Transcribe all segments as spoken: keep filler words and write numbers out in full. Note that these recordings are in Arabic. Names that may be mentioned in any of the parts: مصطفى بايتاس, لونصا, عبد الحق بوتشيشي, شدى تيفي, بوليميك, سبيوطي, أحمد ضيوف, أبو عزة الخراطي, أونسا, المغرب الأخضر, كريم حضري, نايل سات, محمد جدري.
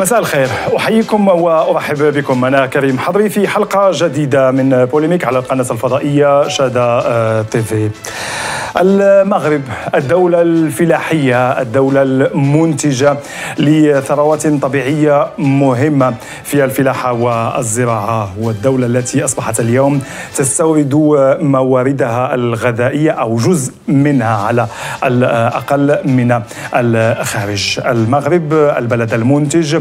مساء الخير، أحييكم وأرحب بكم. أنا كريم حضري في حلقة جديدة من بوليميك على القناة الفضائية شدى تيفي. المغرب الدولة الفلاحية، الدولة المنتجة لثروات طبيعية مهمة في الفلاحة والزراعة، والدولة التي أصبحت اليوم تستورد مواردها الغذائية أو جزء منها على الأقل من الخارج. المغرب البلد المنتج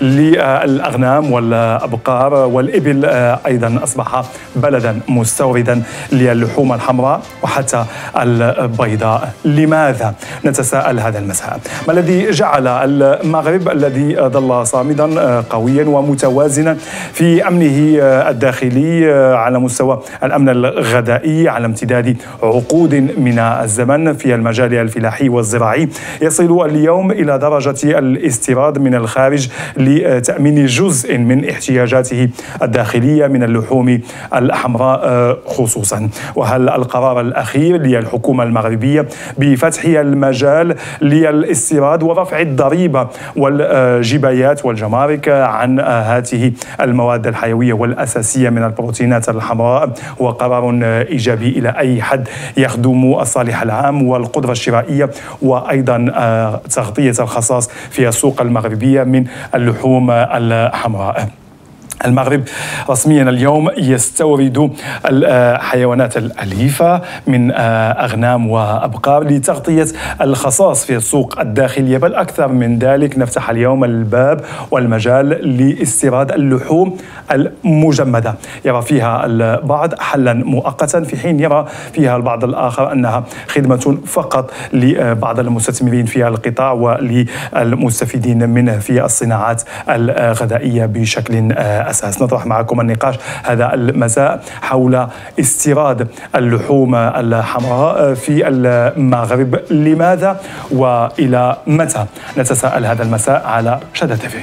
للأغنام والأبقار والإبل، أيضا أصبح بلدا مستوردا للحوم الحمراء وحتى البيضاء. لماذا؟ نتساءل هذا المساء. ما الذي جعل المغرب الذي ظل صامدا قويا ومتوازنا في أمنه الداخلي على مستوى الأمن الغذائي على امتداد عقود من الزمن في المجال الفلاحي والزراعي يصل اليوم إلى درجة الاستيراد من الخارج لتأمين جزء من احتياجاته الداخلية من اللحوم الحمراء خصوصا؟ وهل القرار الأخير للحكومة المغربية بفتح المجال للاستيراد ورفع الضريبة والجبايات والجمارك عن هذه المواد الحيوية والأساسية من البروتينات الحمراء هو قرار إيجابي إلى أي حد يخدم الصالح العام والقدرة الشرائية، وأيضا تغطية الخصاص في السوق المغربية من اللحوم الحمراء؟ المغرب رسميا اليوم يستورد الحيوانات الأليفة من أغنام وأبقار لتغطية الخصاص في السوق الداخلية، بل أكثر من ذلك نفتح اليوم الباب والمجال لاستيراد اللحوم المجمدة، يرى فيها البعض حلا مؤقتا، في حين يرى فيها البعض الآخر أنها خدمة فقط لبعض المستثمرين في القطاع وللمستفيدين منه في الصناعات الغذائية بشكل أساس. نطرح معكم النقاش هذا المساء حول استيراد اللحوم الحمراء في المغرب، لماذا وإلى متى؟ نتساءل هذا المساء على شدى تيفي.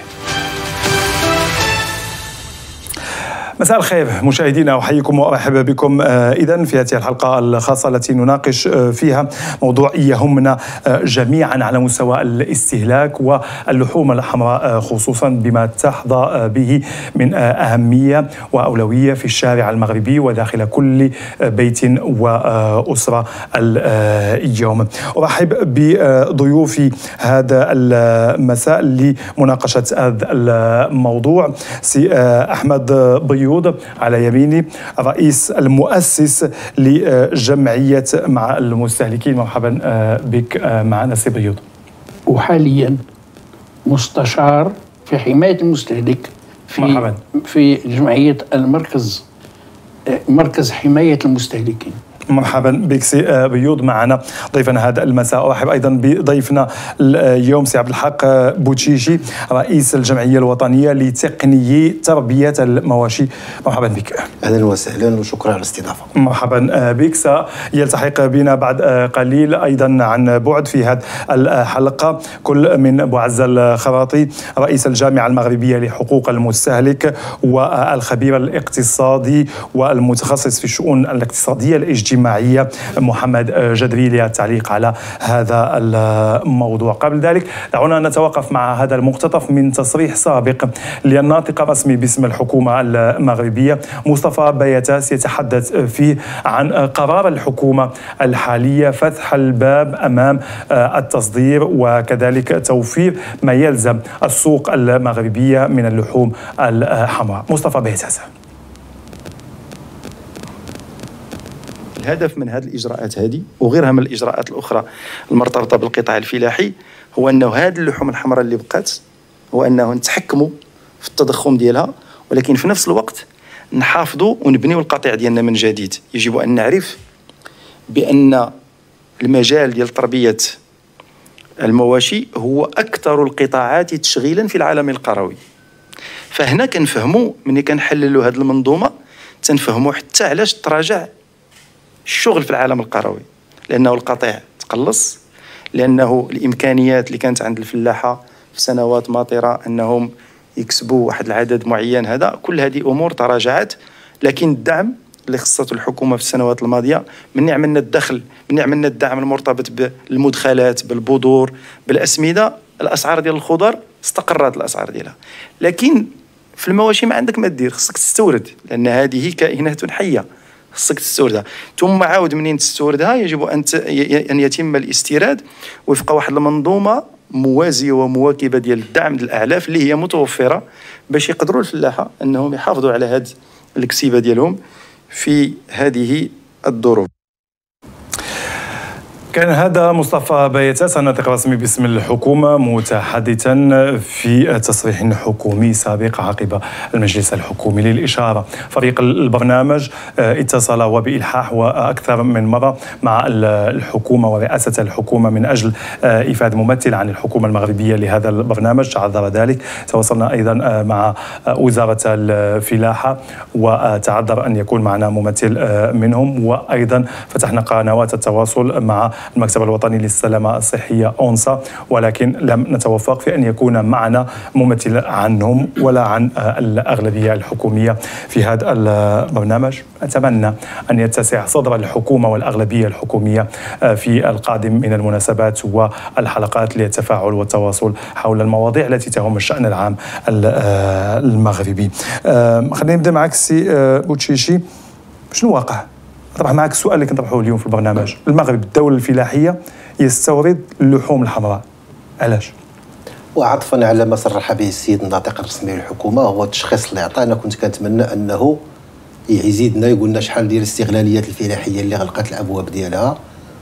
مساء الخير مشاهدينا، أحييكم وأرحب بكم إذا في هذه الحلقة الخاصة التي نناقش فيها موضوع يهمنا جميعا على مستوى الاستهلاك واللحوم الحمراء خصوصا، بما تحظى به من أهمية وأولوية في الشارع المغربي وداخل كل بيت وأسرة اليوم. أرحب بضيوفي هذا المساء لمناقشة هذا الموضوع. سي أحمد ضيوف على يميني، الرئيس المؤسس لجمعية مع المستهلكين، مرحبا بك معنا سي بيوض. وحاليا مستشار في حماية المستهلك في مرحباً. في جمعية المركز مركز حماية المستهلكين. مرحبا بك سي بيوض معنا ضيفنا هذا المساء. ارحب ايضا بضيفنا اليوم سي عبد الحق بوتشيشي، رئيس الجمعيه الوطنيه لتقنيي تربيه المواشي، مرحبا بك. اهلا وسهلا وشكرا على الاستضافه. مرحبا بك. سيلتحق بنا بعد قليل ايضا عن بعد في هذه الحلقه كل من ابو عزة الخراطي، رئيس الجامعه المغربيه لحقوق المستهلك والخبير الاقتصادي والمتخصص في الشؤون الاقتصاديه الاجتماعيه، معي محمد جدري للتعليق على هذا الموضوع. قبل ذلك دعونا نتوقف مع هذا المقتطف من تصريح سابق للناطق الرسمي باسم الحكومة المغربية مصطفى بايتاس يتحدث فيه عن قرار الحكومة الحالية فتح الباب أمام التصدير وكذلك توفير ما يلزم السوق المغربية من اللحوم الحمراء. مصطفى بايتاس: الهدف من هذه الإجراءات هذه وغيرها من الإجراءات الأخرى المرتبطة بالقطاع الفلاحي هو أنه هذه اللحوم الحمراء اللي بقات هو أنه نتحكموا في التضخم ديالها، ولكن في نفس الوقت نحافظوا ونبنيوا القطيع ديالنا من جديد. يجب أن نعرف بأن المجال ديال تربية المواشي هو أكثر القطاعات تشغيلا في العالم القروي، فهنا كنفهموا ملي كنحللوا هذه المنظومة تنفهموا حتى علاش تراجع الشغل في العالم القروي، لأنه القطيع تقلص، لأنه الإمكانيات اللي كانت عند الفلاحة في سنوات ماطرة أنهم يكسبوا واحد العدد معين، هذا كل هذه أمور تراجعت. لكن الدعم اللي خصته الحكومة في السنوات الماضية من عملنا الدخل، من عملنا الدعم المرتبط بالمدخلات، بالبذور، بالأسمدة، الأسعار ديال الخضر استقرت الاسعار ديالها. لكن في المواشي ما عندك ما دير، خصك تستورد، لان هذه كائنات حيه خصك تستوردها. ثم عاود منين تستوردها يجب ان ان يتم الاستيراد وفق واحد المنظومه موازيه ومواكبه ديال الدعم ديال الاعلاف اللي هي متوفره باش يقدروا الفلاحه انهم يحافظوا على هذه الكسيبه ديالهم في هذه الظروف. كان هذا مصطفى بايتاس الناطق الرسمي باسم الحكومة متحدثا في تصريح حكومي سابق عقب المجلس الحكومي. للإشارة فريق البرنامج اتصل وبإلحاح وأكثر من مرة مع الحكومة ورئاسة الحكومة من أجل إفادة ممثل عن الحكومة المغربية لهذا البرنامج، تعذر ذلك. تواصلنا أيضا مع وزارة الفلاحة وتعذر أن يكون معنا ممثل منهم، وأيضا فتحنا قنوات التواصل مع المكتب الوطني للسلامة الصحية أونسا، ولكن لم نتوفق في أن يكون معنا ممثل عنهم ولا عن الأغلبية الحكومية في هذا البرنامج. أتمنى أن يتسع صدر الحكومة والأغلبية الحكومية في القادم من المناسبات والحلقات للتفاعل والتواصل حول المواضيع التي تهم الشأن العام المغربي. خلينا نبدأ معك سي بوتشيشي، شنو واقع؟ طرح معك السؤال اللي كنطرحوه اليوم في البرنامج، المغرب الدولة الفلاحية يستورد اللحوم الحمراء، علاش؟ وعطفا على ما صرح به السيد الناطق الرسمي للحكومة، هو التشخيص اللي عطانا، كنت كنتمنى أنه يزيدنا يقول لنا شحال ديال الاستغلاليات الفلاحية اللي غلقت الأبواب ديالها،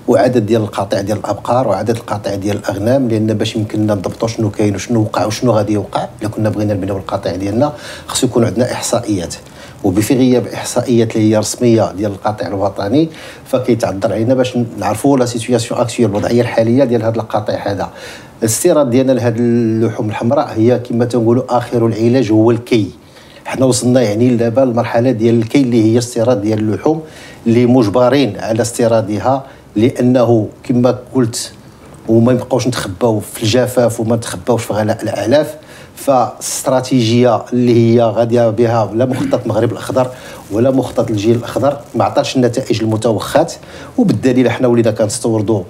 وعدد ديال القطاع ديال الأبقار، وعدد القطاع ديال الأغنام، لأن باش يمكننا نضبطوا شنو كاين وشنو وقع وشنو غادي يوقع. إلا كنا بغينا نبنيو القطاع ديالنا خصو يكون عندنا إحصائيات، وفي غياب احصائيات اللي هي رسميه ديال القطاع الوطني فكيتعذر علينا باش نعرفوا لا سيتوياسيون اكسيوال، الوضعيه الحاليه ديال هذا القطاع. هذا الاستيراد ديالنا لهذه اللحوم الحمراء هي كما تنقولوا اخر العلاج هو الكي. حنا وصلنا يعني دابا للمرحله ديال الكي اللي هي استيراد ديال اللحوم اللي مجبرين على استيرادها، لانه كما قلت وما نبقاوش نتخباو في الجفاف وما نتخباوش في غلاء الاعلاف. فاستراتيجيه اللي هي غاديه بها لا مخطط المغرب الاخضر ولا مخطط الجيل الاخضر ما عطاتش النتائج المتوخات، وبالدليل حنا ولينا كنستوردوا،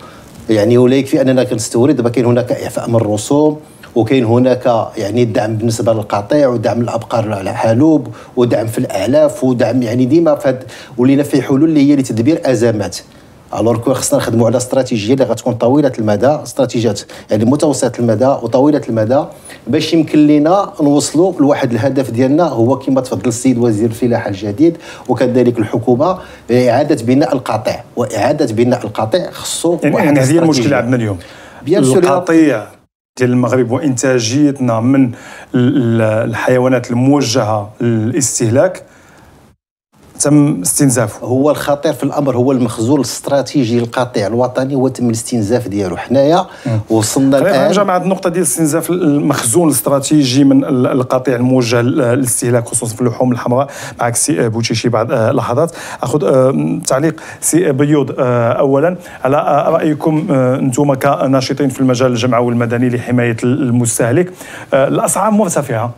يعني ولا يكفي اننا كنستورد، دابا كاين هناك اعفاء من الرسوم، وكاين هناك يعني الدعم بالنسبه للقطيع، ودعم الابقار على حالوب، ودعم في الاعلاف، ودعم يعني ديما فهاد ولينا في حلول اللي هي لتدبير ازمات. الوغ كو خصنا نخدموا على استراتيجيه اللي غتكون طويله المدى، استراتيجيات يعني متوسطه المدى وطويله المدى، باش يمكن لنا نوصلوا لواحد الهدف ديالنا، هو كما تفضل السيد وزير الفلاحه الجديد وكذلك الحكومه، اعاده بناء القطاع. واعاده بناء القطاع خصو يعني واحد هذه المشكله عندنا اليوم، القطيع ديال المغرب وانتاجيتنا من الحيوانات الموجهه للاستهلاك تم استنزافه. هو الخطير في الامر هو المخزون الاستراتيجي القطيع الوطني وتم الاستنزاف ديالو. حنايا وصلنا الان نرجع مع النقطه ديال استنزاف المخزون الاستراتيجي من القطيع الموجه للاستهلاك خصوصا في اللحوم الحمراء. معك سي بوتشيشي بعد لحظات. اخذ تعليق سي بيوض اولا على رايكم انتم كناشطين في المجال الجمعوي والمدني لحمايه المستهلك. الاسعار مرتفعه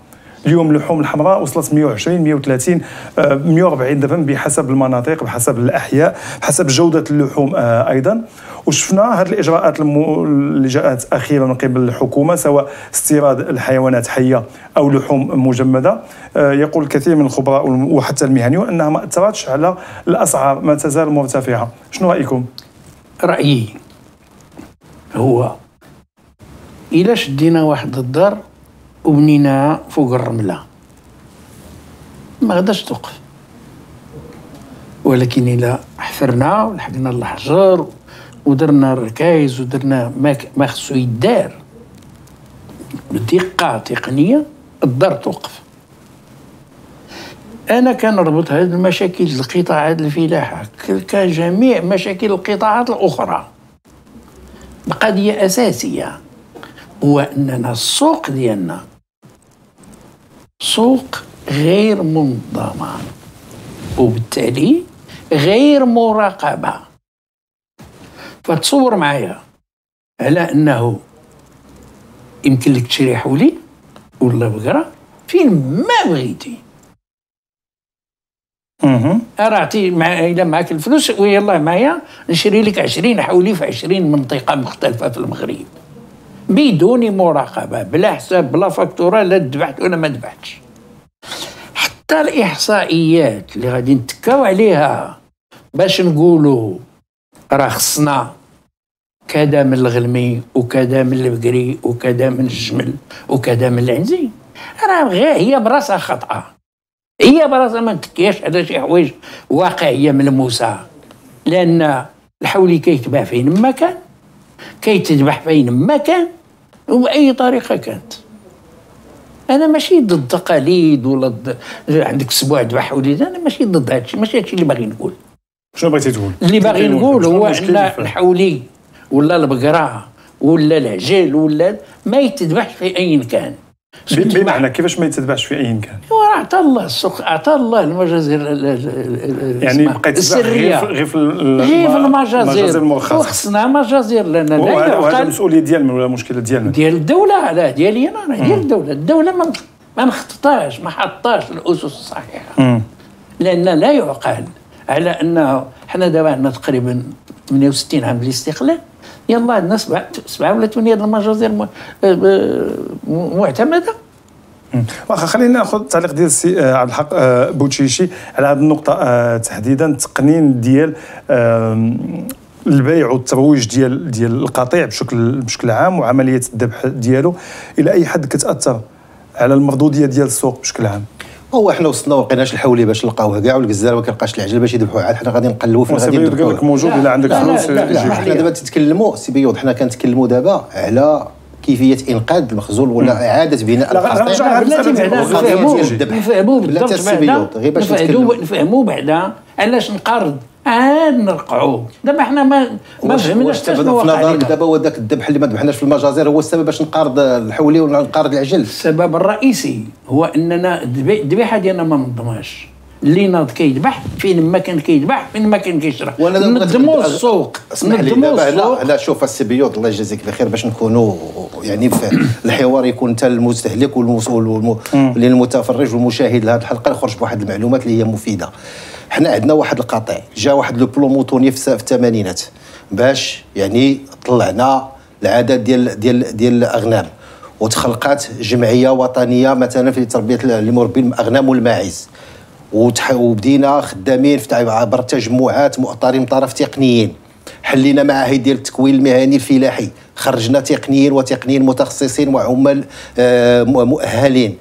اليوم، اللحوم الحمراء وصلت مئة وعشرين مئة وثلاثين مئة وأربعين درهم بحسب المناطق، بحسب الأحياء، بحسب جودة اللحوم أيضا. وشفنا هذه الإجراءات اللي جاءت أخيرا من قبل الحكومة سواء استيراد الحيوانات حية أو لحوم مجمدة، يقول الكثير من الخبراء وحتى المهنيون أنها ما أثرتش على الأسعار، ما تزال مرتفعة. شنو رأيكم؟ رأيي هو إلا شدينا واحد الدار وبنيناها فوق الرملة ما غاداش توقف، ولكن إلا حفرنا ولحقنا الحجر ودرنا الركايز ودرنا ما خصو يدار بدقة تقنية، الدار توقف. أنا كنربط هاد المشاكل القطاعات الفلاحة كجميع مشاكل القطاعات الأخرى بقضية أساسية، هو أننا السوق ديالنا سوق غير منظمة وبالتالي غير مراقبة. فتصور معايا على أنه يمكن لك تشري حولي ولا بقرة فين ما بغيتي، أرا عطي مع إلا معاك الفلوس ويلا معايا نشري لك عشرين حولي في عشرين منطقة مختلفة في المغرب، بدون مراقبه، بلا حساب بلا فاكتوره، لا دبحت ولا ما دبحتش. حتى الاحصائيات اللي غادي نتكاو عليها باش نقولوا راه خصنا كذا من الغلمي وكذا من البقري وكذا من الجمل وكذا من العنزي، راه غير هي براسها خطأه، هي براسها ما تكياش على شي حوايج واقعيه ملموسه، لان الحولي كيتباع فين ما كان، كيتذبح فين ما كان وباي طريقه كانت. انا ماشي ضد التقاليد ولا ضد عندك سبوع ذبح وليد، انا ماشي ضد هادشي، ماشي هادشي اللي باغي نقول. شنو بغيتي تقول؟ اللي باغي نقول هو ان الحولي ولا البقره ولا العجل ولا ما يتذبحش في اين كان. بمعنى كيفاش ما يتذبحش في اين كان؟ راه عطى الله السوق، عطى الله المجازر يعني بقيت السريه غير في المجازر المرخصه، وخصنا مجازر لان لا يعقل. وهذا المسؤوليه ديالنا ولا المشكله ديالنا؟ ديال الدوله، لا ديالي انا، ديال الدوله. الدوله ما ما مخططاش، ما حطاش الاسس الصحيحه، لان لا يعقل على انه حنا دابا عندنا تقريبا ثمانية وستين عام الاستقلال، يلا عندنا سبعه سبعه ولا ثمانيه المجازر معتمده. واخا خلينا ناخذ التعليق ديال السي عبد الحق بوتشيشي على هذه النقطه تحديدا، التقنين ديال البيع والترويج ديال ديال القطيع بشكل بشكل عام وعمليه الذبح ديالو، الى اي حد كتاثر على المردوديه ديال السوق بشكل عام؟ هو حنا وصلنا وقيناش الحولي باش نلقاوه كاع، والجزار ما كنلقاش العجل باش يذبحوه، عاد حنا غادي نقلبوا فين غادي نذبحوه. قال لك موجود الا عندك فلوس. حنا دابا تتكلموا سي بيوض، حنا كنتكلموا دابا على كيفيه انقاذ المخزون ولا اعاده بناء القطيع. نفهموا بالضبط، نفهموا بعدا علاش نقرض، عاد نرقعوا. دابا حنا ما ما فهمناش حتى شنو واقع لنا. دابا هو ذاك الذبح اللي ما ذبحناش في المجازر هو السبب باش نقارض الحولي ولا نقارض العجل. السبب الرئيسي هو اننا الذبيحه ديالنا ما منظماش، اللي ناض كيذبح فين ما كان كيذبح فين ما كان كيشرى. نظموا السوق، نظموا السوق. لا شوف السبيوط الله يجازيك بخير، باش نكونوا يعني في الحوار يكون حتى المستهلك والمسؤول للمتفرج والمشاهد لهذه الحلقه يخرج بواحد المعلومات اللي هي مفيده. حنا عندنا واحد القطيع جا واحد لو بلوموطوني في الثمانينات باش يعني طلعنا العدد ديال ديال ديال الاغنام، وتخلقات جمعيه وطنيه مثلا في تربيه المربين الاغنام والماعز، وبدينا خدامين في عبر تجمعات مؤطرين من طرف تقنيين، حلينا معاهد ديال التكوين المهني الفلاحي، خرجنا تقنيين وتقنيين متخصصين وعمال مؤهلين.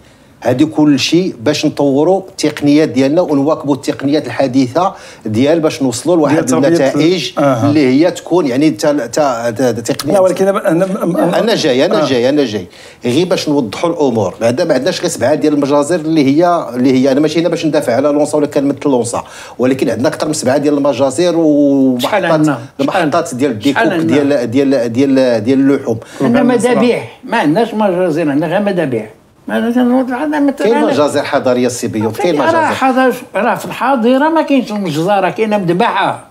هادي كل شيء باش نطوروا التقنيات ديالنا ونواكبوا التقنيات الحديثه ديال باش نوصلوا لواحد النتائج آه. اللي هي تكون يعني تا تا تا تقنيه. ولكن انا انا جاي انا آه. جاي انا جاي غير باش نوضحوا الامور. بعدا ما عندناش غير سبعه ديال المجازر اللي هي اللي هي انا ماشي هنا باش ندافع على لونصا ولا كنمثل لونصا، ولكن عندنا اكثر من سبعه ديال المجازر ومحطات المحطات ديال الديكوك ديال ديال ديال ديال اللحوم. عندنا مذابيح، ما عندناش مجازر، عندنا غير مذابيح. كاين مجازر حضاريه السي بيوض، كاين مجازر راه في الحاضره ما كاينش المجزره، كاينه مذبحه.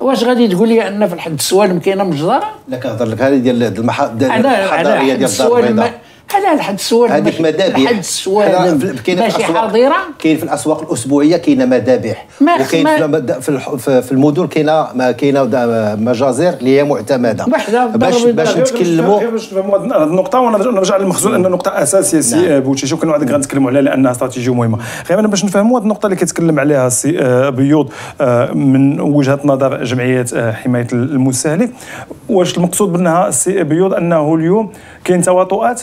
واش غادي تقول لي ان في الحد السوالم كاينه مجزره؟ لا كنهضر لك هذه ديال الحضاريه ديال الدار البيضاء. على الحد السوالم هذيك مذابيح، الحد السوالم ماشي حاضره. كاين في الاسواق الاسبوعيه كاينه مذابيح، وكاين في في المدن كاينه كاينه مجازر اللي هي معتمده باش باش نتكلموا باش نفهموا هذه النقطه ونرجع للمخزون، ان نقطه اساسيه سي بوتشيشي وكنا غادي غنتكلموا عليها لانها استراتيجيه مهمه. غير انا باش نفهموا هذه النقطه اللي كيتكلم عليها السي بيوض من وجهه نظر جمعيات حمايه المستهلك، واش المقصود منها السي بيوض انه اليوم كاين تواطؤات،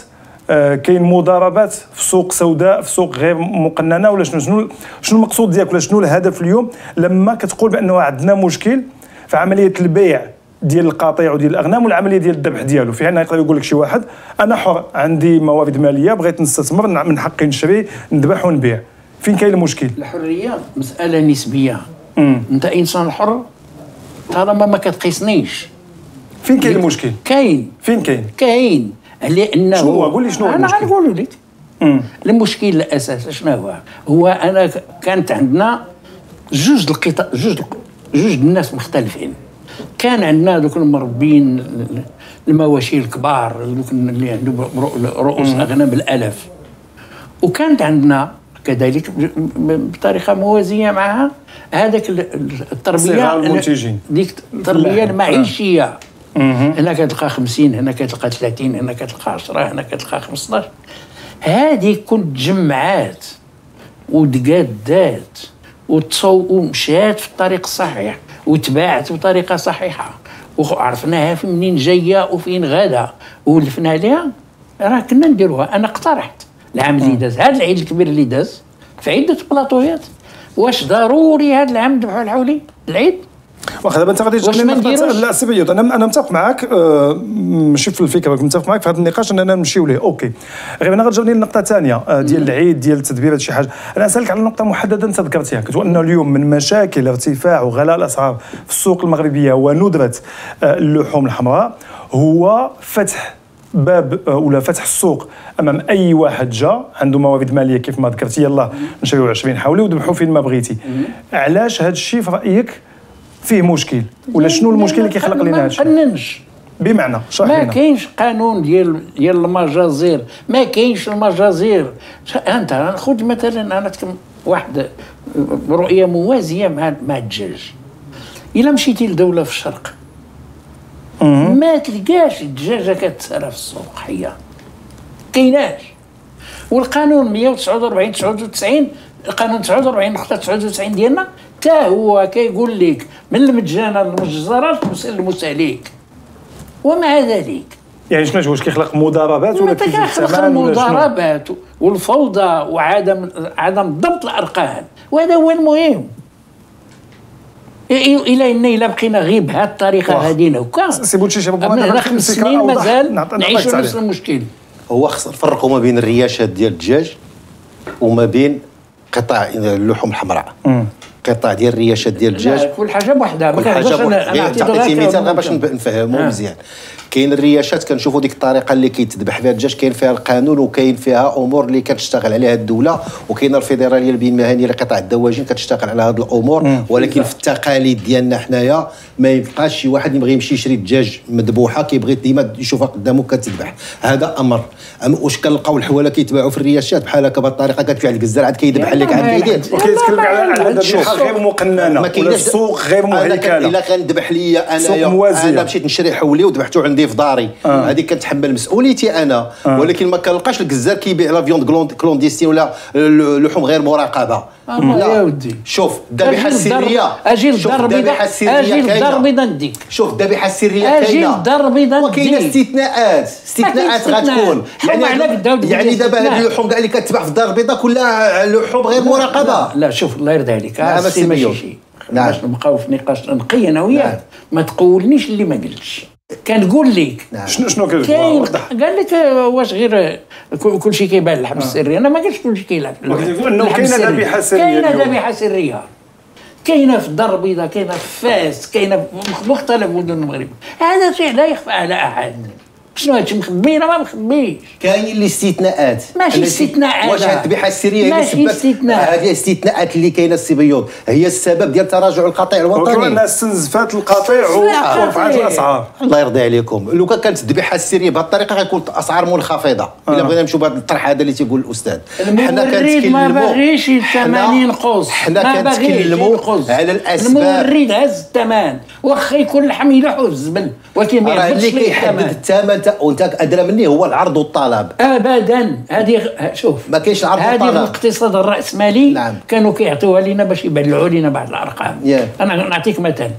كاين مضاربات في سوق سوداء، في سوق غير مقننه، ولا شنو شنو شنو المقصود ديالك ولا شنو الهدف اليوم لما كتقول بانه عندنا مشكل في عمليه البيع ديال القطيع وديال الاغنام والعمليه ديال الذبح ديالو؟ في حين يقدر يقول لك شي واحد انا حر، عندي موارد ماليه، بغيت نستثمر، من حقي نشري نذبح ونبيع. فين كاين المشكل؟ الحريه مساله نسبيه. مم. انت انسان حر طالما ما كتقيسنيش. فين كاين المشكل؟ كاين. فين كاين؟ كاين. لأنه شنو هو؟ قول لي شنو هو المشكل؟ أنا غنقول لك المشكل الأساسي شنو هو؟ هو أنا كانت عندنا جوج القطاع، جوج جوج الناس مختلفين. كان عندنا ذوك المربين المواشي الكبار اللي عندهم رؤوس أغنام بالآلاف، وكانت عندنا كذلك بطريقه موازيه معها هذاك التربيه ديك التربيه المعيشيه هنا كتلقى خمسين، هنا كتلقى ثلاثين، هنا كتلقى عشرة، هنا كتلقى خمسطاش. هذه كنت جمعات ودقات دات ومشات في الطريق الصحيح وتباعت بطريقه صحيحه وعرفناها منين جايه وفين غاده وولفنا لها، راه كنا نديروها. انا اقترحت العام اللي داز، هذا العيد الكبير اللي داز، في عده بلاطويات، واش ضروري هذا العام نذبحوا الحولي العيد؟ واخا دابا انت غادي تجيني لا سبيوطي، انا انا متفق معاك، ماشي في الفكره ولكن متفق معاك في هذا النقاش اننا نمشيو ليه. اوكي، غير انا غتجاوبني النقطه الثانيه ديال العيد ديال التدبير. هذا شي حاجه انا اسالك على نقطه محدده انت ذكرتيها، كتقول انه اليوم من مشاكل ارتفاع وغلاء الاسعار في السوق المغربيه وندره اللحوم الحمراء هو فتح باب ولا فتح السوق امام اي واحد جا عنده موارد ماليه كيف ما ذكرتي، يلاه نشريو عشرين حولي وذبحوا فين ما بغيتي. علاش هذا الشيء في رايك فيه مشكل ولا شنو المشكل اللي كيخلق لنا هادشي؟ ما نقننش، بمعنى شرح لنا. ما كاينش قانون ديال ديال المجازير، ما كاينش المجازير. انت خذ مثلا انا واحد رؤيه موازيه مع مع الدجاج. الا مشيتي لدوله في الشرق ما تلقاش الدجاجه كتسرى في السوق حيه، كايناش. والقانون مية وتسعة وأربعين تسعة وتسعين، القانون تسعة وأربعين نقطه تسعة وتسعين ديالنا حتى هو كيقول لك من المجانه للمجزرات توصل المساليك. ومع ذلك يعني شنو واش كيخلق مضاربات ولا كيخلق مضاربات والفوضى وعدم عدم ضبط الارقام، وهذا هو المهم. الى ان الا بقينا غير بهذه الطريقه هذه هكا سي بوتشيشي راه خمس سنين مازال نعيشوا نفس المشكل. هو خصنا نفرقوا ما بين الرياشات ديال الدجاج وما بين قطاع اللحوم الحمراء. قطاع ديال الرياشات ديال الدجاج كل حاجه بوحدها، ما كاينش انا عطيتي مثال غير باش نفهموه مزيان. كاين الرياشات كنشوفوا ديك الطريقه اللي كيتذبح فيها الدجاج، كاين فيها القانون وكاين فيها امور اللي كتشتغل عليها الدوله، وكاين الفيدراليه البين المهنيه لقطاع الدواجن كتشتغل على هذه الامور. ولكن في التقاليد ديالنا حنايا ما يبقاش شي واحد يبغي يمشي يشري الدجاج مذبوحه كيبغي ديما يشوفها قدامه كتذبح، هذا امر. واش كنلقاو الحواله كيتباعوا في الرياشات بحال هكا بهذه الطريقه كتبيع لك الزرع عاد كيذبح لك عند الايدين وكيتكلم على غير مقننه ولا السوق غير مهلكه. الا كنذبح ليا انايا انا مشيت نشري حولي وذبحته عندي في داري، هذه كنتحمل مسؤوليتي انا. ولكن ما كنلقاش الجزار كيبيع لا فيوند كلونديستين ولا لحوم غير مراقبه. لا يا ودي، شوف الذبيحه السريه، اجي الدار البيضاء، اجي الدار البيضاء نديك، شوف الذبيحه السريه كاينه، اجي الدار البيضاء نديك، وكاينه استثناءات، استثناءات غتكون. يعني يعني دابا هذه اللحوم كاع اللي كتباع في الدار البيضاء كلها لحوم غير مراقبه. لا شوف الله يرضي عليك السي ماشي، باش نبقاو في نقاش نقي انا وياك، ما تقولنيش اللي ما قلتش. كنقول لك شنو شنو كاين. قال لك واش غير كلشي كيبان الحبس السري؟ انا ما قلتش كلشي كيلعب انه كاينه ذبيحه سريه، كاينه ذبيحه سريه، كاينه في الدار البيضاء، كاينه في فاس، كاينه في مختلف مدن المغرب. هذا شيء لا يخفى على احد. شنو هادشي مخبينا؟ ما مخبيش. كاين الاستثناءات، ماشي استثناءات. واش هاد الذبيحه السريه هي سبب؟ هذه استثناءات اللي كاينه السبيوط هي السبب ديال تراجع القطيع الوطني. وكون الناس استنزفات القطيع ورفعت الاسعار. الله يرضي عليكم، لو كان كانت الذبيحه السريه بهذه الطريقه غيكون الاسعار منخفضه. آه. الا بغينا نمشيو بهذا الطرح هذا اللي تيقول الاستاذ، حنا كنتكلموا ما باغيش الثمانين قوس، حنا كنتكلموا على الاسباب. المورد هز الثمن، واخا يكون اللحم يلوحوا في الزبل، ولكن ما يهزش الثمن. وانت ادرى مني هو العرض والطلب. ابدا، هذه شوف ما كاينش العرض والطلب، هذه الاقتصاد الراسمالي. نعم. كانوا كيعطيوها لنا باش يبلعوا لنا بعض الارقام. yeah. انا نعطيك مثال،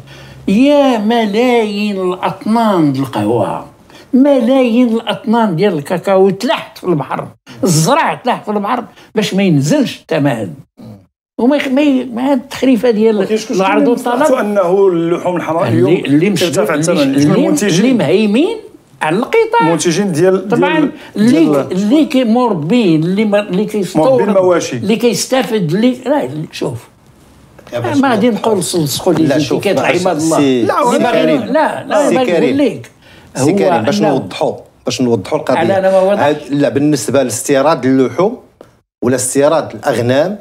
يا ملايين الاطنان ديال القهوه، ملايين الاطنان ديال الكاكاو تلحت في البحر، الزرع تلحت في البحر باش ما ينزلش الثمن. وما مع التخريفه ديال العرض والطلب انه اللحوم الحمراء اليوم اللي مرتفع الثمن، اللي مهيمين على القطاع، المنتجين ديال طبعا اللي اللي مربين، اللي اللي كيستورد، المواشي اللي كيستافد. اللي راه شوف ما غادي نقول سلسقوا لي اللي كيطلع عباد الله. لا لا لا لا ما نقول لك سي كريم باش نوضحوا باش نوضحوا القضيه. لا بالنسبه لاستيراد اللحوم ولا استيراد الاغنام،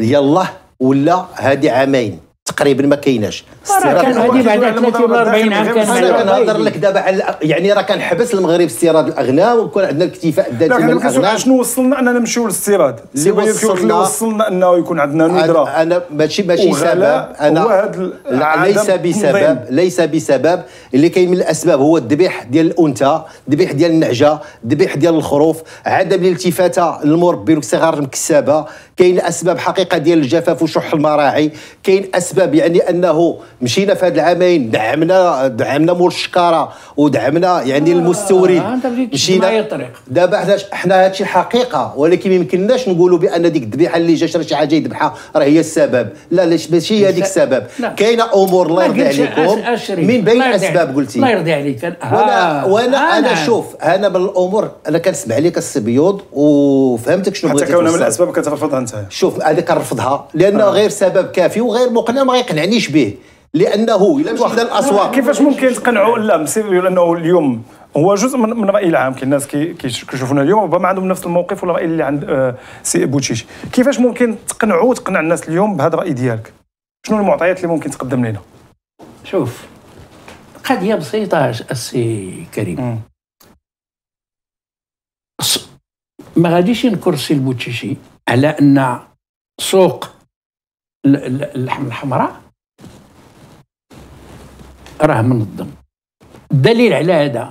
يلاه ولا هذه عامين تقريبا ما كايناش. راه كان هادي بعد ثلاثين ولا أربعين عام كان. انا كنهضر لك دابا على يعني راه كنحبس المغرب استيراد الاغنام ويكون عندنا الاكتفاء الذاتي من الاغنام. شنو وصلنا اننا نمشيو للاستيراد؟ اللي وصلنا انه يكون عندنا ندره. انا ماشي ماشي سبب، انا ليس بسبب ليس بسبب اللي كاين من الاسباب هو الذبيح ديال الانثى، الذبيح ديال النعجه، الذبيح ديال الخروف، عدم الالتفاته للمربين والصغار المكسابه، كاين اسباب حقيقه ديال الجفاف وشح المراعي، كاين اسباب يعني انه مشينا في هاد العامين دعمنا دعمنا مول الشكاره ودعمنا يعني المستورد. مشينا دابا حنا حنا هادشي حقيقه، ولكن ما يمكنناش نقولوا بان ديك الذبيحه اللي جا شرا شي حاجه يذبحها راه هي السبب، لا ماشي هي هذيك السبب، كاينه امور الله يرضي عليكم من بين الاسباب قلتي. الله يرضي عليك. وانا وانا انا شوف انا من الامور انا كنسمع لك السبيوط وفهمتك شنو بغيتي تقول. حتى كون من الاسباب كترفضها انت. شوف هذه كنرفضها لانه آه. غير سبب كافي وغير مقنع ما غيقنعنيش به، لانه الا مشينا للاسواق كيفاش ممكن تقنعوا؟ لا بسبب لانه اليوم هو جزء من الراي العام، كاين الناس كيشوفونا اليوم ربما عندهم نفس الموقف ولا الراي اللي عند سي بوتشيشي. كيفاش ممكن تقنعوا تقنع الناس اليوم بهذا الراي ديالك؟ شنو المعطيات اللي ممكن تقدم لنا؟ شوف قضيه بسيطه السي كريم. م. ما غاديش نكر سي بوتشيشي على ان سوق اللحم الحمراء راه منظم. الدليل على هذا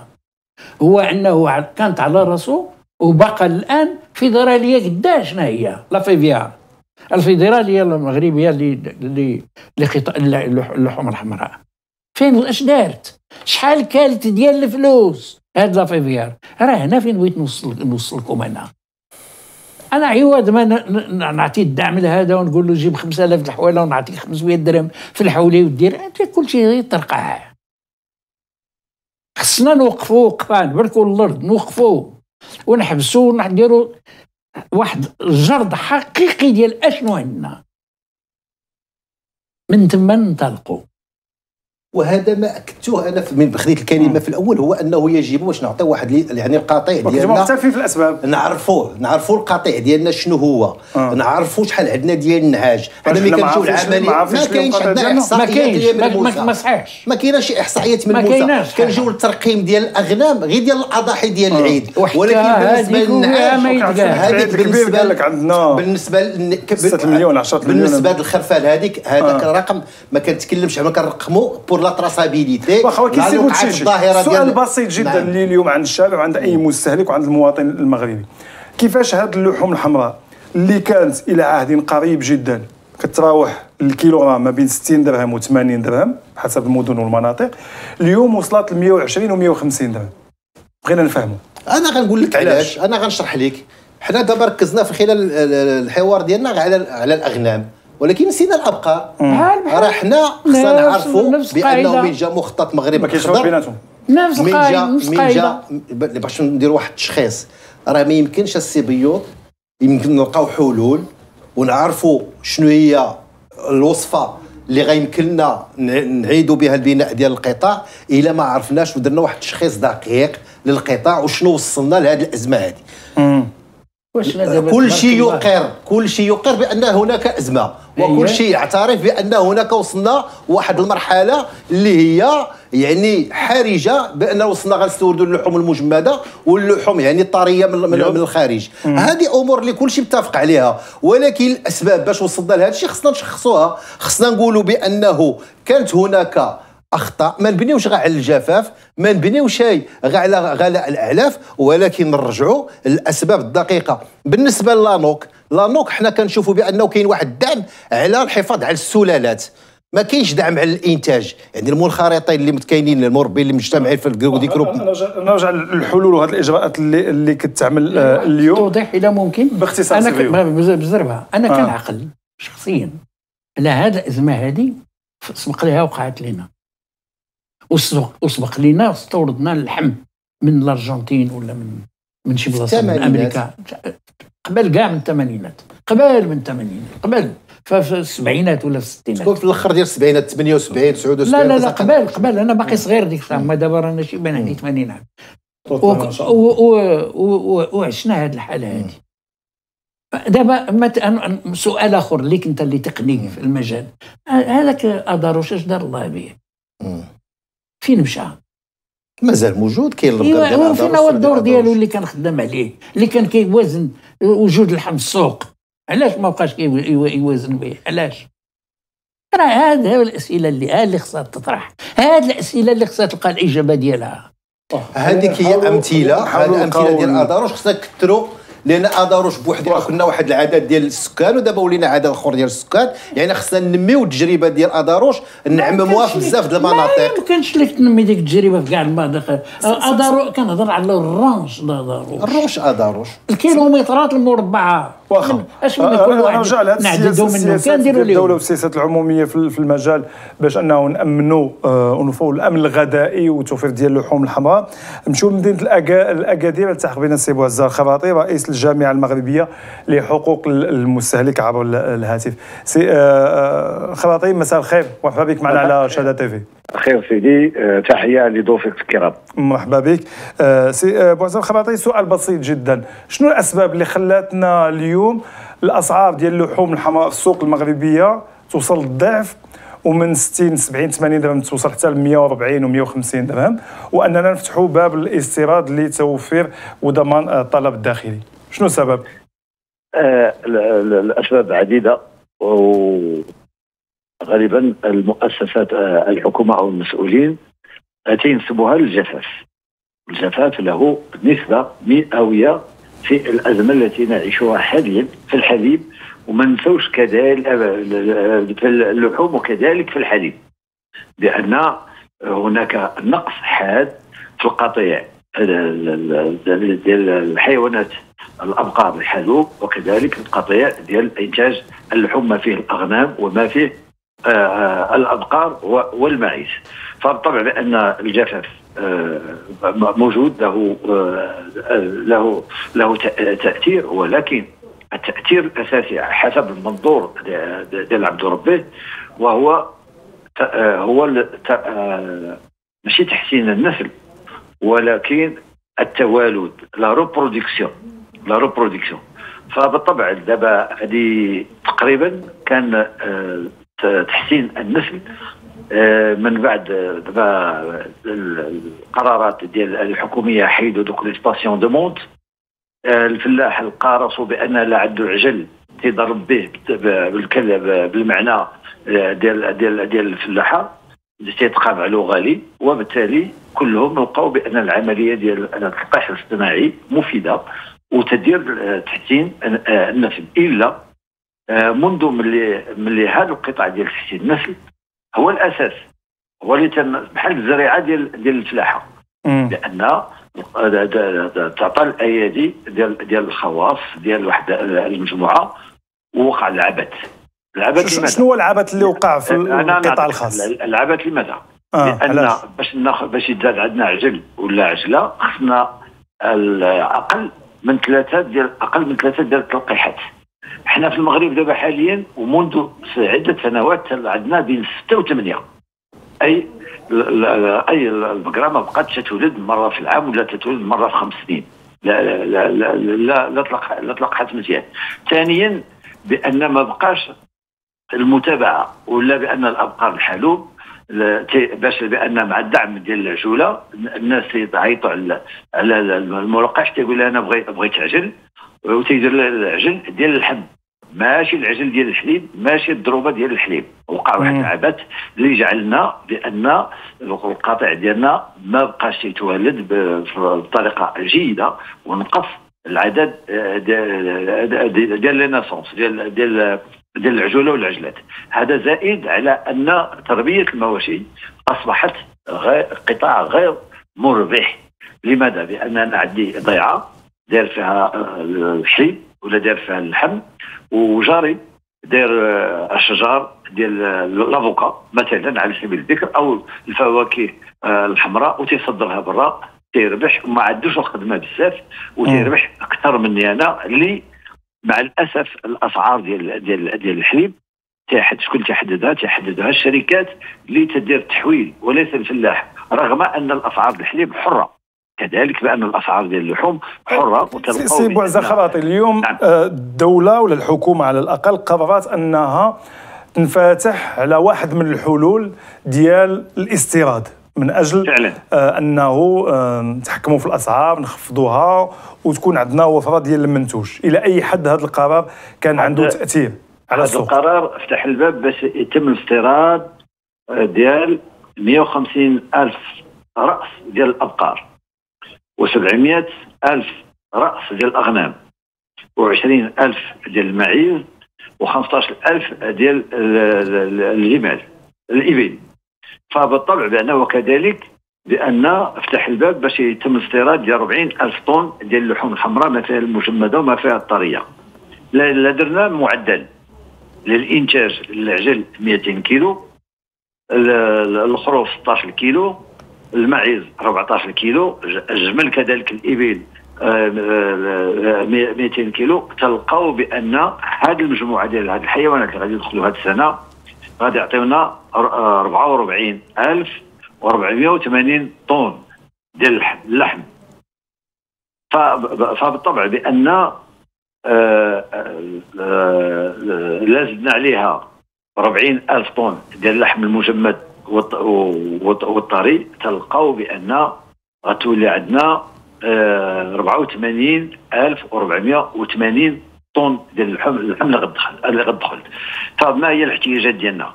هو انه كانت على راسو وبقى الان فيدراليه قداش شنو هي لا فيفيار الفيدراليه المغربيه اللي اللي اللحوم الحمراء فين واش دارت؟ شحال كالت ديال الفلوس هاد لا فيفيار؟ راه هنا فين بغيت نوصل نوصلكم انا. انا عوض ما نعطي الدعم لهذا ونقول له جيب خمسة آلاف د الحواله ونعطيك خمسمية درهم في الحوليه ودير انت كلشي غيطرقع. خصنا نوقفوا وقفان بركوا الارض، نوقفوا ونحبسوا ونديروا واحد الجرد حقيقي ديال اشنو عندنا، من تما ننطلقوا. وهذا ما اكدته انا من خديت الكلمه في الاول، هو انه يجب واش نعطيو واحد يعني القطيع ديالنا مختلفين في الاسباب، نعرفوه نعرفوا القطيع ديالنا شنو هو، آه. نعرفوا شحال عندنا ديال النعاج. انا ملي كنمشيو للعمليه ما كاينش عندنا احصائيات ملموسه، ما صحيحش ما كايناش احصائيات ملموسه. كنجيو للترقيم ديال الاغنام غير ديال الاضاحي ديال آه. العيد، ولكن بالنسبه للنعاج هذيك بالنسبه لك عندنا بالنسبه ستة مليون عشرة مليون بالنسبه للخرفال هذيك، هذاك الرقم ما كنتكلمش على كنرقمو بور لا تراسابيليتي. واخا كيسي بوتشيشي سؤال بسيط جدا اللي اليوم عند الشارع وعند اي مستهلك وعند المواطن المغربي، كيفاش هاد اللحوم الحمراء اللي كانت الى عهد قريب جدا كتراوح الكيلوغرام ما بين ستين درهم و ثمانين درهم حسب المدن والمناطق، اليوم وصلت ل مية وعشرين و مية وخمسين درهم؟ بغينا نفهموا. انا غنقول لك علاش، انا غنشرح لك. حنا دابا ركزنا في خلال الحوار ديالنا على على الاغنام، ولكن نسينا الابقار. راه حنا خصنا نعرفوا بانه من جا مخطط مغرب الاخضر نفس القاعده نفس القاعده باش ندير واحد التشخيص. راه ما يمكنش السبيوط يمكن نلقاو حلول ونعرفوا شنو هي الوصفه اللي غيمكننا نعيدوا بها البناء ديال القطاع الا ما عرفناش ودرنا واحد التشخيص دقيق للقطاع وشنو وصلنا لهذه الازمه هذه. كل شيء يقر كل شيء يقر بان هناك ازمه، وكل شيء يعترف بان هناك وصلنا واحد المرحله اللي هي يعني حرجه، بان وصلنا غنستوردوا اللحوم المجمده واللحوم يعني الطريه من, من الخارج. هذه امور اللي كل شيء متفق عليها، ولكن الاسباب باش وصلنا لهذا الشيء خصنا نشخصوها. خصنا نقولوا بانه كانت هناك اخطاء، ما نبنيوش غا على الجفاف، ما نبنيوش غا على غلاء الاعلاف، ولكن نرجعوا للاسباب الدقيقه. بالنسبه للانوك، لانوك حنا كنشوفوا بانه كاين واحد الدعم على الحفاظ على السلالات، ما كاينش دعم على الانتاج. يعني المنخرطين اللي متكاينين المربين اللي مجتمعين في الكرودي كروب. نرجع للحلول وهذه الاجراءات اللي اللي كتعمل اليوم. توضيح اذا ممكن باختصار. انا بزربها انا آه. كنعقل شخصيا على هذه الازمه هذه سبق لها وقعت لنا، وسبق لينا استوردنا اللحم من الارجنتين ولا من من شي بلاصه من امريكا قبل كاع من الثمانينات، قبل من الثمانينات قبل في السبعينات ولا في الستينات، تكون في الاخر ديال السبعينات ثمانية وسبعين تسعة وسبعين. لا لا لا قبل قبل انا باقي صغير ديك الساعه، ما دابا رانا شي بان عندي ثمانين عام وعشنا هذه الحاله هذه. دابا مثلا سؤال اخر ليك انت اللي تقني في المجال، هذاك اداروش اش دار الله بيه؟ فين مشى؟ مازال موجود كاين الدور ديالو، فين هو الدور ديالو اللي كان خدام عليه، اللي كان كيوازن وجود اللحم السوق، علاش ما بقاش كيوازن به؟ علاش؟ راه هذه الاسئله اللي ها اللي خصها تطرح، هذه الاسئله اللي خصها تلقى الاجابه ديالها. هذيك هي امثله، هذه الامثله ديال اداروش خصنا نكثروا، لان اداروش بوحدنا كنا واحد العدد ديال السكان ودابا ولينا عدد اخر ديال السكان، يعني خصنا ننميو التجربه ديال اداروش نعمموها في بزاف ديال المناطق. ما يمكنش لك تنمي ديك التجربه في كاع المناطق. اداروش كنهضر على الرانش اداروش، الرانش اداروش الكيلومترات المربعه واخا اش من كل واحد نرجع لهاد السياسات ديال الدوله والسياسات العموميه في المجال باش انه نامنوا ونوفروا الامن الغذائي والتوفير ديال اللحوم الحمراء. نمشيو لمدينه الاكادير نلتحق بنا السي ابو عزة الخراطي رئيس الجامعه المغربيه لحقوق المستهلك عبر الهاتف. سي الخراطي مساء الخير، مرحبا بك معنا على شدى تيفي. خير سيدي، تحيه لضيوفك الكرام. مرحبا بك سي ابو عزة الخراطي، سؤال بسيط جدا، شنو الاسباب اللي خلاتنا اليوم الاسعار ديال اللحوم الحمراء في السوق المغربيه توصل للضعف ومن ستين سبعين ثمانين درهم توصل حتى ل مئة وأربعين ومئة وخمسين درهم، واننا نفتحوا باب الاستيراد لتوفير وضمان الطلب الداخلي؟ شنو السبب؟ آه الاسباب عديده، وغالبا المؤسسات آه الحكومه او المسؤولين تنسبوها للجفاف. الجفاف له نسبه مئويه في الازمه التي نعيشها حاليا في الحليب، وما ننسوش كذلك في اللحوم وكذلك في الحليب، بان هناك نقص حاد في القطيع ديال الحيوانات الابقار الحلوب، وكذلك القطيع ديال انتاج اللحوم، ما فيه الاغنام وما فيه الابقار والمعيز. فبالطبع بان الجفاف موجود، له له له تاثير، ولكن التاثير الاساسي حسب المنظور ديال عبد ربه وهو هو ماشي تحسين النسل، ولكن التوالد، لا ريبرودكسيون لا ريبرودكسيون. فبالطبع دابا هذه تقريبا كان تحسين النسل من بعد دابا القرارات ديال الحكوميه حيدوا دوك ليسباسيون دو موند، الفلاح لقى راسو بان لا عنده عجل تيضرب به بالمعنى ديال ديال ديال الفلاحه تيتقام عليه غالي، وبالتالي كلهم لقاو بان العمليه ديال التلقيح الاصطناعي مفيده وتدير تحسين النسل. الا منذ ملي ملي هذا القطاع ديال تحسين النسل هو الاساس، هو اللي بحال الزريعه ديال ديال الفلاحه، لان تعطى الايادي ديال ديال الخواص ديال واحد المجموعه ووقع العبث. العبث شنو هو العبث اللي وقع في القطاع الخاص؟ العبث لماذا؟ آه لان باش ناخذ باش يزاد عندنا عجل ولا عجله خصنا اقل من ثلاثه ديال اقل من ثلاثه ديال التلقيحات. احنا في المغرب دابا حاليا ومنذ عده سنوات عندنا بين سته وثمانيه، اي اي البقره ما بقاتش تولد مره في العام ولا تولد مره في خمس سنين، لا لا لا لا لا تلقح لا تلقحات مزيان. ثانيا بان ما بقاش المتابعه، ولا بان الابقار الحلوب باش بان مع الدعم ديال العجوله الناس تيعيطوا على على الملقح تيقول انا بغيت بغيت عجل، وتيدير العجل ديال اللحم ماشي العجل ديال الحليب، ماشي الضروبه ديال الحليب. وقع واحد العبث اللي جعلنا بان القطاع ديالنا ما بقاش يتولد بطريقه جيده، ونقص العدد ديال لي ناسونس ديال ديال ديال العجوله والعجلات. هذا زائد على ان تربيه المواشي اصبحت غير قطاع غير مربح. لماذا؟ بان انا عندي ضيعه داير فيها الحليب ولا داير فيها اللحم، وجاري داير الشجار ديال الافوكا مثلا على سبيل الذكر، او الفواكه الحمراء، وتيصدرها برا تيربح، وما عندوش الخدمه بزاف وتيربح اكثر مني انا، اللي مع الاسف الاسعار ديال ديال ديال الحليب تحدد شكون تيحددها؟ تيحددها الشركات اللي تدير التحويل وليس الفلاح، رغم ان الاسعار الحليب حره كذلك بان الاسعار ديال اللحوم حره وتلقاو. سي أبو عزة الخراطي، اليوم نعم. الدوله ولا الحكومه على الاقل قررت انها تنفتح على واحد من الحلول ديال الاستيراد من اجل فعلا. انه نتحكموا في الاسعار نخفضوها وتكون عندنا وفره ديال المنتوج. الى اي حد هذا القرار كان عنده تاثير على السوق؟ هذا القرار فتح الباب باش يتم الاستيراد ديال مئة وخمسين ألف راس ديال الابقار وسبعمئة ألف راس ديال الاغنام وعشرين ألف ديال المعيز وخمسطاش ألف ديال الجمال الابل. فبالطبع بانه كذلك بان فتح الباب باش يتم الاستيراد ديال أربعين ألف طن ديال اللحوم الحمراء ما فيها المجمده وما فيها الطريه. لا درنا معدل للانتاج العجل مئتين كيلو، الخروف ستطاش كيلو، المعيز أربعطاش كيلو، الجمل كذلك الابل مئتين كيلو. تلقاو بان هذه المجموعه ديال هذه الحيوانات اللي غادي يدخلوا هذه السنه غادي يعطيونا أربعة وأربعين ألف وأربعمئة وثمانين طن ديال اللحم. فبالطبع بان لازمنا عليها أربعين ألف طن ديال اللحم المجمد والطري. تلقاو بان غتولي عندنا أربعة وثمانين ألف وأربعمئة وثمانين طن ديال اللحم اللي غتدخل اللي غتدخل. فما هي الاحتياجات ديالنا؟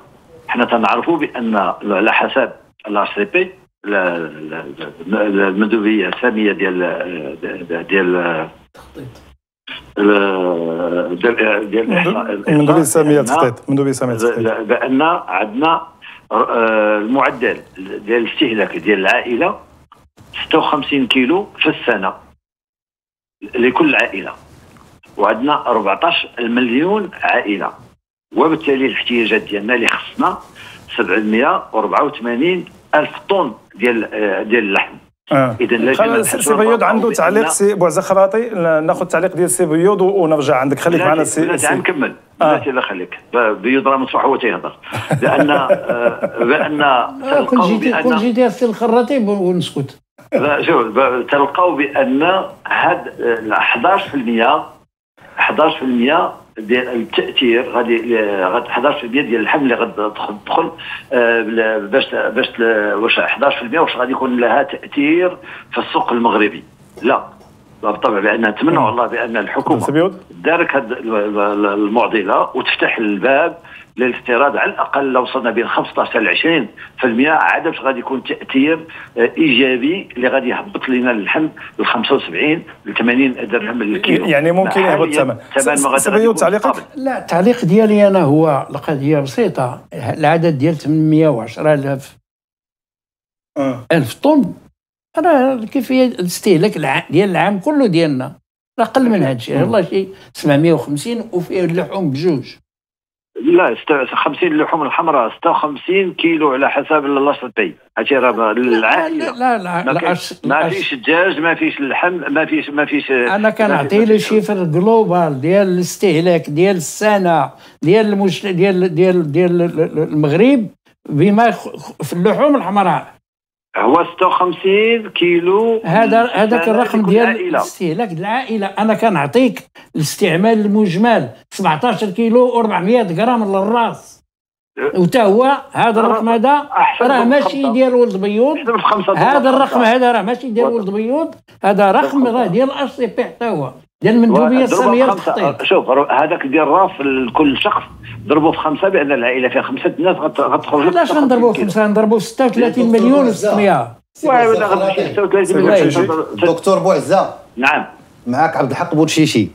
حنا تنعرفوا بان على حسب الار سي بي المندوبيه الساميه ديال ديال ديال ديال المندوبيه الساميه التخطيط المندوبيه الساميه التخطيط بان عندنا المعدل ديال الاستهلاك ديال العائله ستة وخمسين كيلو في السنه لكل عائله، وعندنا أربعطاش مليون عائله، وبالتالي الاحتياجات ديالنا اللي خصنا سبعمئة وأربعة وثمانين ألف طن ديال ديال اللحم. آه. اذا لازم سي بيوض عنده تعليق. سي أبو عزة الخراطي ناخذ التعليق ديال سي بيوض ونرجع عندك. خليك معنا سي بيوض. لا نكمل بلاتي الله يخليك. بيوض راه مصباح هو تيهضر لان لان تلقاو بان كون جي ديال سي الخراطي ونسكت. لا شوف تلقاو بان هاد حداش في المئة ديال التاثير غادي غاد حداش في المئة ديال اللحم اللي غتدخل باش باش واش حداش في المئة واش غادي يكون لها تاثير في السوق المغربي؟ لا بالطبع بان نتمنوا الله بان الحكومه دارك هذه المعضله وتفتح الباب للاستيراد. على الاقل لو وصلنا بين خمسطاش إلى عشرين في المئة عاد باش غادي يكون تاثير ايجابي اللي غادي يهبط لنا اللحم ل خمسة وسبعين إلى ثمانين درهم الكيلو. يعني ممكن يهبط الثمن. سبيوطي تعليقك؟ لا التعليق ديالي انا هو القضيه بسيطه. العدد ديال ثمنمئة وعشرة آلاف أه. ألف طن راه كيفيه الاستهلاك ديال العام كله ديالنا راه اقل من هذا الشيء. والله شي سبعمئة وخمسين وفيه اللحوم بجوج. لا خمسين اللحوم الحمراء ستة وخمسين كيلو على حسب اللاصبي. هادشي راه للعائله. لا لا لا ما, ما فيش الدجاج ما فيش اللحم ما فيش ما فيش. انا كنعطي لي شيفر جلوبال ديال الاستهلاك ديال السنه ديال المش... ديال ديال ديال المغرب بما يخ... في اللحوم الحمراء هو ستة وخمسين كيلو. هذا هذاك الرقم ديال استهلاك العائله. انا كنعطيك الاستعمال المجمل سبعطاش كيلو وأربعمئة غرام للراس، وتا هو هذا الرقم هذا راه ماشي ديال ولد بيوض. هذا الرقم هذا راه ماشي ديال ولد بيوض، هذا رقم راه ديال اش سي بي حتى هو ديال المندوبيه الساميه للتخطيط. شوف هذاك ديال الراس لكل شخص ضربوا في خمسه بان العائله فيها خمسه الناس غتخرج. علاش غنضربوا في خمسه؟ نضربوا في ستة وثلاثين مليون وستمئة. دكتور أبو عزة نعم معاك عبد الحق بوتشيشي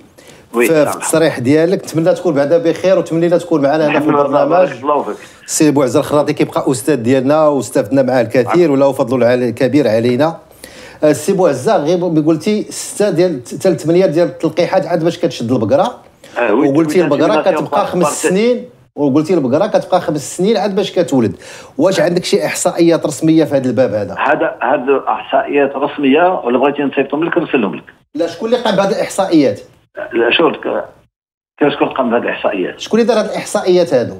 في التصريح ديالك. نتمنى تكون بعدا بخير وتمنينا تكون معنا هنا في البرنامج. سي أبو عزة الخراطي كيبقى استاذ ديالنا واستفدنا معاه الكثير وله فضل كبير علينا. سي أبو عزة غير قلتي ستة ديال حتى ثمانية ديال التلقيحات عاد باش كتشد البقره. آه وقلتي البقره كتبقى خمس سنين وقلتي البقره كتبقى خمس سنين عاد باش كتولد. واش عندك شي احصائيات رسميه في هذا الباب هذا؟ هذا هذه احصائيات رسميه ولا بغيتي نصيفطهم لك نرسلهم لك؟ لا شكون اللي قام بهذه الاحصائيات؟ لا شوف كاين شكون قام بهذه الاحصائيات؟ شكون اللي دار هذه الاحصائيات هادو؟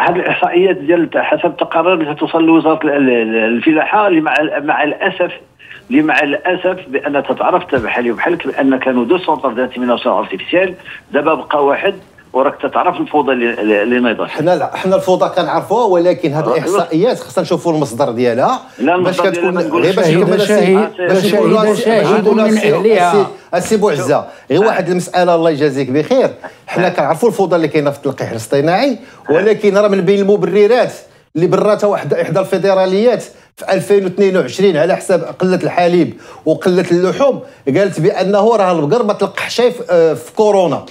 هذه الاحصائيات ديالها حسب تقارير اللي توصل لوزاره الفلاحه اللي مع مع الاسف اللي مع الاسف بان تتعرف حتى بحالي وبحالك بان كانوا دو سونتر دانتيميناسيون ارتيفيسيال، دابا بقى واحد وراك تتعرف الفوضى اللي نايضه. حنا لا حنا الفوضى كنعرفوها، ولكن هذه الاحصائيات خصنا نشوفوا المصدر ديالها باش كتكون غير باش نقولوا شاهد من اهلها. السي بو عزه غير واحد المساله الله يجازيك بخير، حنا كنعرفوا الفوضى اللي كاينه في التلقيح الاصطناعي، ولكن راه من بين المبررات اللي براتها واحد احدى الفيدراليات في ألفين واثنين وعشرين على حساب قله الحليب وقله اللحوم، قالت بانه راه البقر ما تلقحش في كورونا.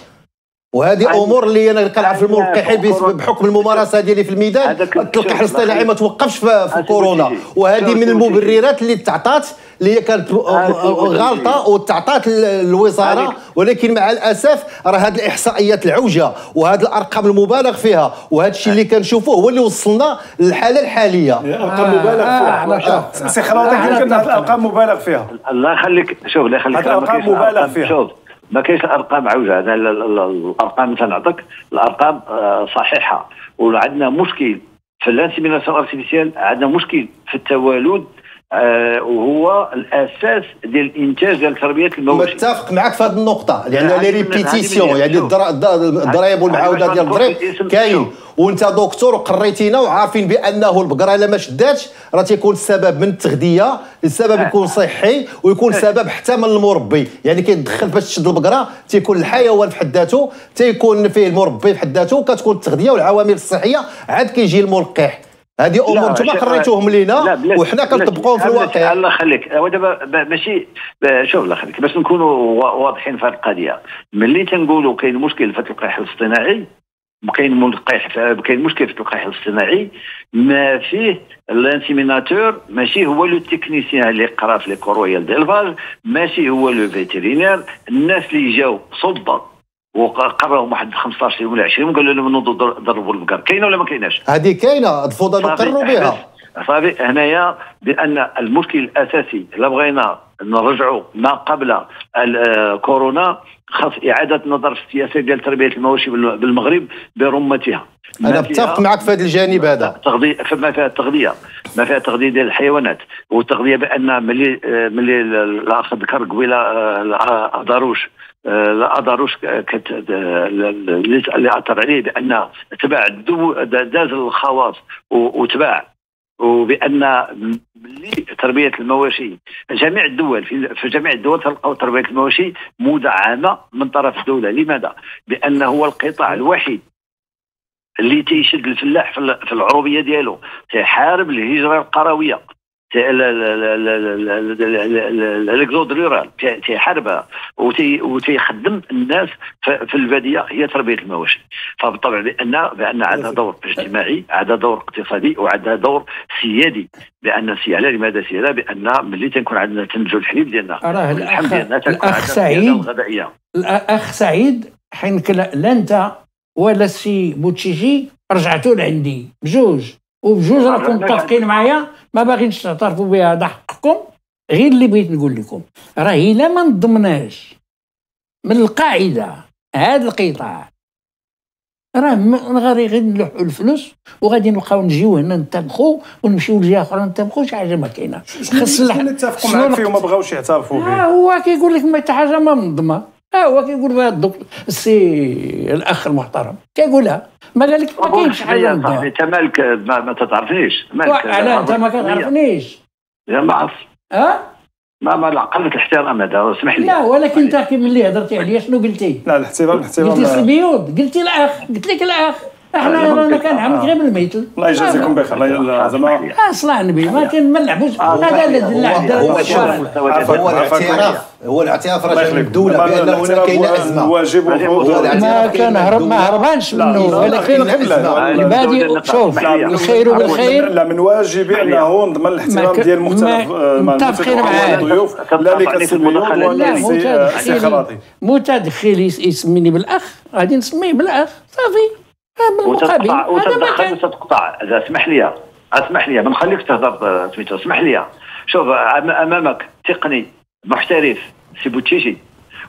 وهذه امور اللي انا كنعرف الملقحين بحكم الممارسه ديالي في الميدان، التلقيح الاصطناعي ما توقفش في كورونا، وهذه من المبررات اللي تعطات اللي هي كانت غالطه وتعطات الوزاره، ولكن مع الاسف راه هذه الاحصائيات العوجه وهذه الارقام المبالغ فيها وهذا الشيء اللي كنشوفوه هو اللي وصلنا للحاله الحاليه. ارقام مبالغ فيها سي خراطي، كاين ارقام مبالغ فيها. الله يخليك، شوف الله يخليك، ارقام مبالغ فيها، ما كاينش الارقام عوجه. انا الارقام تنعطيك الارقام صحيحه، وعندنا مشكل في الانسيميناسيون ارتيفيسيال، عندنا مشكل في التوالد آه، وهو الاساس ديال الانتاج ديال تربيه المواشي. متفق معك في هذه النقطه، لان لي ريبيتيسيون يعني الضرايب والمعاوده ديال الضريب كاين، وانت دكتور وقريتينا وعارفين بانه البقره الا ما شداتش راه تيكون السبب من التغذيه، السبب يكون صحي ويكون سبب حتى من المربي، يعني كيدخل باش تشد البقره تيكون الحيوان في حد ذاته، تيكون فيه المربي في حد ذاته، كتكون التغذيه والعوامل الصحيه عاد كيجي الملقح. هذه امور انتم قريتوهم لينا وحنا كنطبقوهم في الواقع. الله يخليك، هو دابا ماشي شوف الله يخليك باش نكونوا واضحين في هذه القضيه، ملي تنقولوا كاين مشكل في التلقيح الاصطناعي، كاين ملقح كاين مشكل في التلقيح الاصطناعي، ما فيه الانسيميناتور ماشي هو لو تكنيسيان اللي قرا في لي كرويال ديلفاج، ماشي هو لو فيتيرينير، الناس اللي جاو صبا وقراهم واحد خمسطاش يوم ولا عشرين وقالوا لهم نوضوا ضربوا البقر، كاينه ولا ما كايناش؟ هذه كاينه، الفوضى نقروا بها صافي. هنايا بان المشكل الاساسي الا بغينا نرجعوا ما قبل كورونا خاص اعاده النظر في السياسه ديال تربيه المواشي بالمغرب برمتها. انا متفق معك في هذا الجانب، هذا تغذيه ما فيها التغذيه، ما فيها التغذيه ديال الحيوانات، والتغذيه بان ملي ملي الاخ ذكر قبيله ضروش الأضروش كت اللي أثر عليه بأن تباع داز الخواص وتباع، وبأن تربية المواشي جميع الدول في جميع الدول تلقاو تربية المواشي مدعمة من طرف الدولة. لماذا؟ بأنه هو القطاع الوحيد اللي تيشد الفلاح في العروبية ديالو، تيحارب الهجرة القروية، الاكزود رورال تيحاربها وتيخدم الناس في الباديه، هي تربيه المواشي. فبالطبع بان بان عندها دور اجتماعي، عندها دور اقتصادي، وعندها دور سيادي. بان سياله، لماذا سياله؟ بان ملي تنكون عندنا تنتجوا الحليب ديالنا واللحم ديالنا، الاخ سعيد الاخ سعيد حين لا انت ولا السي بوتشيشي رجعتوا لعندي بجوج وبجوج راكم متفقين معايا، ما باغينش تعترفوا بها، هذا حقكم. غير اللي بغيت نقول لكم راه الا ما نضمناش من القاعده هذا القطاع راه غادي غير نلوحوا الفلوس وغادي نبقاو نجيو هنا نتبخوا ونمشيو لجهه اخرى نتبخوا، شي حاجه ما كايناش. خص اللي اتفقوا معاك فيه وما بغاوش يعترفوا به، هو كيقول لك ما حتى حاجه ما منظمه. اه هو كيقول لها الدكتور السي الاخ المحترم كيقولها، ما قال لك ما كاينش حاجه. انت مالك ما تتعرفنيش، مالك انا انت ما كتعرفنيش يا معص. اه ما ما العقل الاحترام هذا، اسمح لي. لا ولكن انت كي ملي هضرتي عليا شنو قلتي؟ لا الاحترام الاحترام قلتي سبيوط، قلتي الاخ، قلت لك الاخ، احنا رانا كنعملك غير بالميت. الله يجازيكم بخير. الله زعما اصلا النبي ما كنلعبوش هذا اللعب. هو الاعتراف، هو الاعتراف راه من الدوله بان هنا كاينه ازمه، ما كنهرب ما هربانش منه، ولكن البادي شوف الخير بالخير. لا من واجبي انه نضمن الاحترام ديال مختلف متفقين معاك الضيوف، لا اللي كتسميوه متدخل يسميني بالاخ غادي نسميه بالاخ صافي، وتتقطع وتتدخل وتتقطع. اسمح لي اسمح لي ما نخليكش تهضر سميتو. اسمح لي شوف امامك تقني محترف سي بوتشيشي،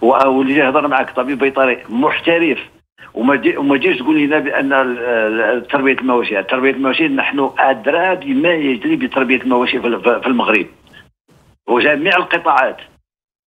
واللي يهضر معك طبيب بيطري محترف وما تجيش تقول لنا بان تربيه المواشي، تربيه المواشي نحن ادرى بما يجري بتربيه المواشي في المغرب وجميع القطاعات،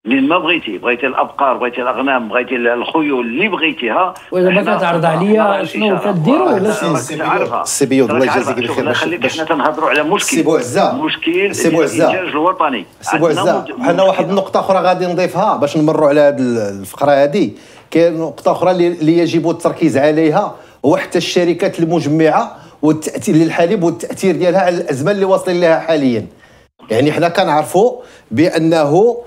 من ما بغيتي، بغيتي الابقار، بغيتي الاغنام، بغيتي الخيول اللي بغيتيها. وإذا ما كتعرض عليا شنو كديروا ولا شنو؟ سي بيوض الله يجازيك بخير. باش خليك حنا تنهضروا على مشكل سي بو عزة، مشكل سي بو عزة الانتاج الوطني. سي بو عزة حنا واحد النقطه اخرى غادي نضيفها باش نمروا على هذه الفقره هذه. كاين نقطه اخرى اللي يجب التركيز عليها، هو حتى الشركات المجمعه والتاثير للحليب والتاثير ديالها على الازمه اللي واصلين لها حاليا. يعني حنا كنعرفوا بانه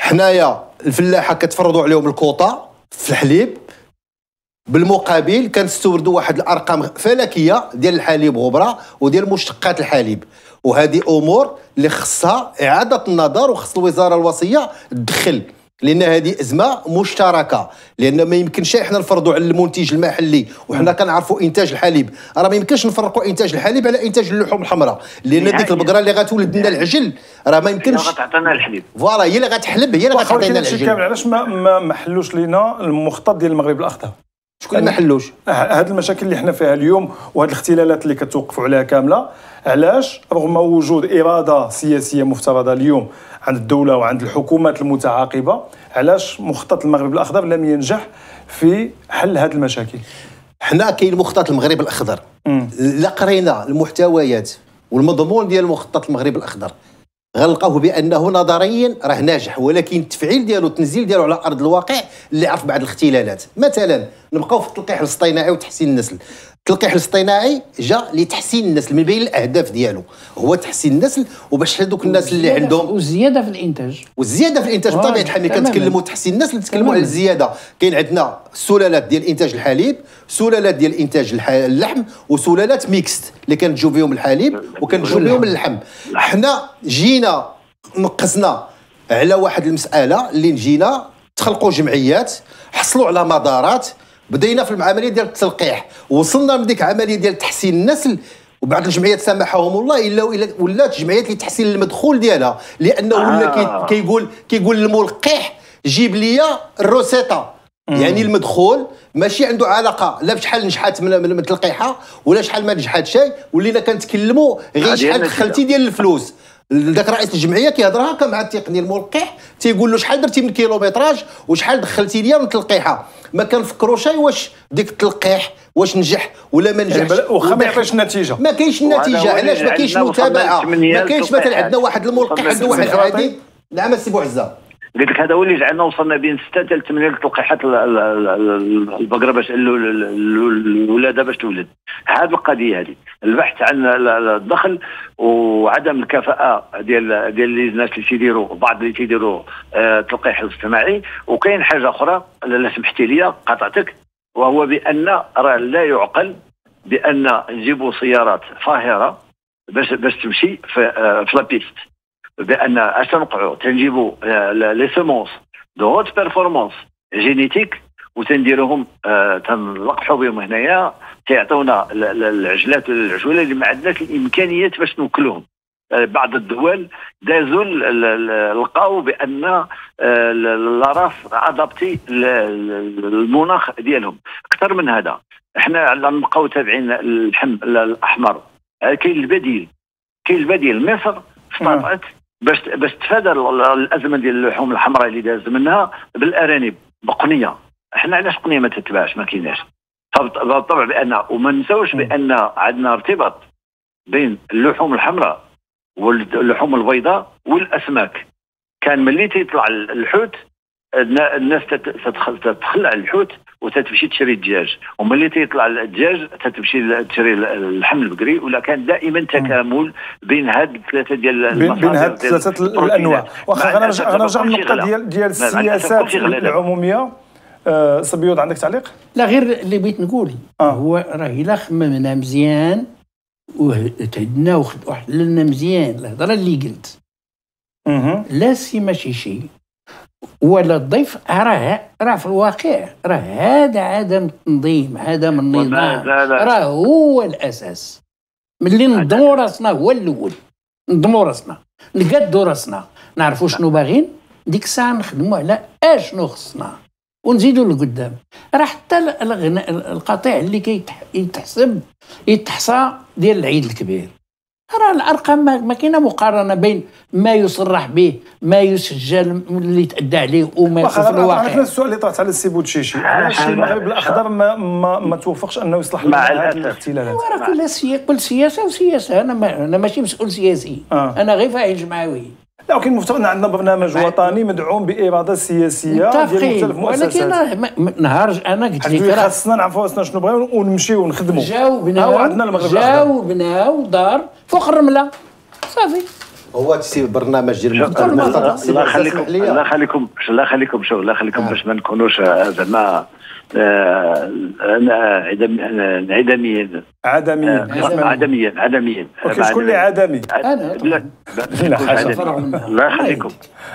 حنايا الفلاحه كتفرضوا عليهم الكوطه في الحليب، بالمقابل كنستوردوا واحد الارقام فلكيه ديال الحليب غبره وديال مشتقات الحليب، وهذه امور اللي خصها اعاده النظر، وخص الوزاره الوصيه تدخل، لان هذه ازمه مشتركه، لان ما يمكنش احنا نفرضوا على المنتج المحلي وحنا كنعرفوا انتاج الحليب، راه ما يمكنش نفرقوا انتاج الحليب على انتاج اللحوم الحمراء، لان ديك البقره اللي غتولد لنا العجل راه ما يمكنش غتعطينا الحليب، فوالا هي اللي غتحلب، هي اللي غتعطينا العجل. علاش ما ما حلوش لينا المخطط ديال المغرب الاخضر؟ شكون ما حلوش؟ هاد المشاكل اللي حنا فيها اليوم وهاد الاختلالات اللي كتوقفوا عليها كامله، علاش رغم وجود اراده سياسيه مفترضه اليوم عند الدوله وعند الحكومات المتعاقبه، علاش مخطط المغرب الاخضر لم ينجح في حل هذه المشاكل؟ حنا كاين مخطط المغرب الاخضر، الا قرينا المحتويات والمضمون ديال مخطط المغرب الاخضر غنلقاوه بانه نظريا راه ناجح، ولكن التفعيل ديالو التنزيل ديالو على ارض الواقع اللي عرف بعض الاختلالات. مثلا نبقاو في التلقيح الاصطناعي وتحسين النسل. التلقيح الاصطناعي جا لتحسين النسل، من بين الاهداف ديالو هو تحسين النسل وباش هذوك الناس اللي عندهم والزياده في الانتاج، والزياده في الانتاج بطبيعه الحال. ملي كنتكلموا تحسين النسل نتكلموا على الزياده، كاين عندنا سلالات ديال انتاج الحليب، سلالات ديال انتاج اللحم، وسلالات ميكست اللي كنتجو فيهم الحليب وكنتجو فيهم اللحم. حنا جينا نقصنا على واحد المساله اللي نجينا تخلقوا جمعيات، حصلوا على مدارات، بدينا في العمليه ديال التلقيح، وصلنا من ديك العمليه ديال تحسين النسل، وبعض الجمعيات سامحهم الله الا ولات جمعيات لتحسين المدخول ديالها، لانه ولا كيقول كيقول للملقح جيب لي الروسيطه، يعني المدخول ماشي عنده علاقه لا بشحال نجحات من التلقيحه ولا شحال ما نجحات شيء، ولينا كنتكلموا غير شحال دخلتي ديال الفلوس. ذاك رئيس الجمعيه كيهضر هكا مع التقني الملقح، تيقول له شحال درتي من كيلومتراج وشحال دخلتي ليا من التلقيحه، ما كنفكروا شي واش ديك التلقيح واش نجح ولا ما نجحش، واخا ما يعطيش النتيجه، ما كاينش النتيجه. علاش ما كاينش متابعه؟ ما كاينش مثلا عندنا واحد الملقح عنده واحد عادي. نعم السي بو عزة قلت لك هذا هو اللي جعلنا وصلنا بين ستة حتى ثمانية تلقيحات البقره باش الولاده باش تولد. هذه القضيه هذه البحث عن الدخل وعدم الكفاءه ديال ديال الناس اللي تيديروا بعض اللي تيديروا التلقيح الاصطناعي. وكاين حاجه اخرى لا سمحتي لي قطعتك، وهو بان راه لا يعقل بان نجيبوا سيارات فاهره باش باش تمشي في في لابيست، بان اش تنقعوا تنجيبوا لي سيمونس دو هوت بيرفورمانس جينيتيك وتنديروهم تنلقحوا بهم هنايا، تيعطيونا العجلات العجوله اللي ما عندناش الامكانيات باش نوكلوهم. بعض الدول دازوا لقاو بان الراس ادابتي المناخ ديالهم. اكثر من هذا احنا نبقاو تابعين اللحم الاحمر، كاين البديل، كاين البديل. مصر استطاعت باش باش تفادى الازمه ديال اللحوم الحمراء اللي داز منها بالارانب بقنيه. احنا علاش قنيه ما تتباعش؟ ما كايناش. بالطبع بان وما نساوش بان عندنا ارتباط بين اللحوم الحمراء واللحوم البيضاء والاسماك. كان ملي تيطلع الحوت الناس تتخلع الحوت وتتمشي تشري الدجاج، وملي تيطلع الدجاج تتمشي تشري اللحم البقري، ولا كان دائما تكامل بين هاد الثلاثه ديال المصادر، بين هاد الثلاثه الانواع. واخا غنرجع للنقطه ديال ديال السياسات العموميه. أه سبيوط عندك تعليق؟ لا غير اللي بغيت نقول آه. هو راه الا خممنا مزيان وتعدنا وحللنا مزيان الهضره اللي قلت، اها لا سي ماشي شي ولا الضيف، راه راه في الواقع راه هذا عدم التنظيم، عدم النظام راه هو الاساس. ملي نضموا راسنا هو الاول، نضموا راسنا، نقادوا راسنا، نعرفوا شنو باغين، ديك الساعه نخدموا على اشنو خصنا. ونزيدوا لقدام. راه حتى الغناء القطيع اللي كيتحسب كي يتحصى ديال العيد الكبير، راه الارقام ما كاينه مقارنه بين ما يصرح به ما يسجل اللي تأدى عليه وما يصير في الواقع. عرفنا السؤال اللي طرحت على السي بوتشيشي، علاش المغرب الاخضر ما ما, ما توفقش انه يصلح لهذه الاختلالات؟ راه كل سياسه كل سياسه وسياسه. انا ما انا ماشي مسؤول سياسي، آه. انا غير فاعل جمعوي. لكن المفترض ان عندنا برنامج وطني مدعوم باراده سياسيه ديال مختلف المؤسسات. ولكن نهار انا قلت لك راه خاصنا نعرفوا راسنا شنو بغينا ونمشيو ونخدموا. جاوبنا عندنا المغرب جاوبنا ودار فوق الرمله صافي. هو تسيب برنامج ديال المختلف. الله يخليكم الله يخليكم الله يخليكم شوف الله يخليكم باش ما نكونوش زعما انا عدميا عدميا عدميا عدميا. شكون اللي عدمي؟ انا لا الله يخليكم.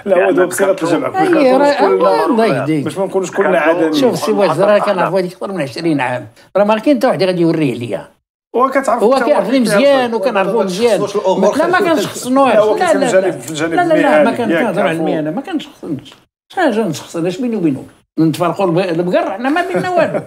لا هو دابا بصيغه الجمع. ايوا الله يهديك باش ما نكونوش كلنا عدميين. شوف سي واحد راه كنعرفو هذيك اكثر من عشرين عام، راه ما كاين حتى واحد غادي يوريه ليا. هو كتعرف هو كيعرفني مزيان وكنعرفو مزيان. لا ما كنشخصنوش لا لا لا ما كنهضر على المهنه ما كنشخصنش. شحال نشخصناش بيني وبينك نتفرقوا البقر حنا ما بينا والو.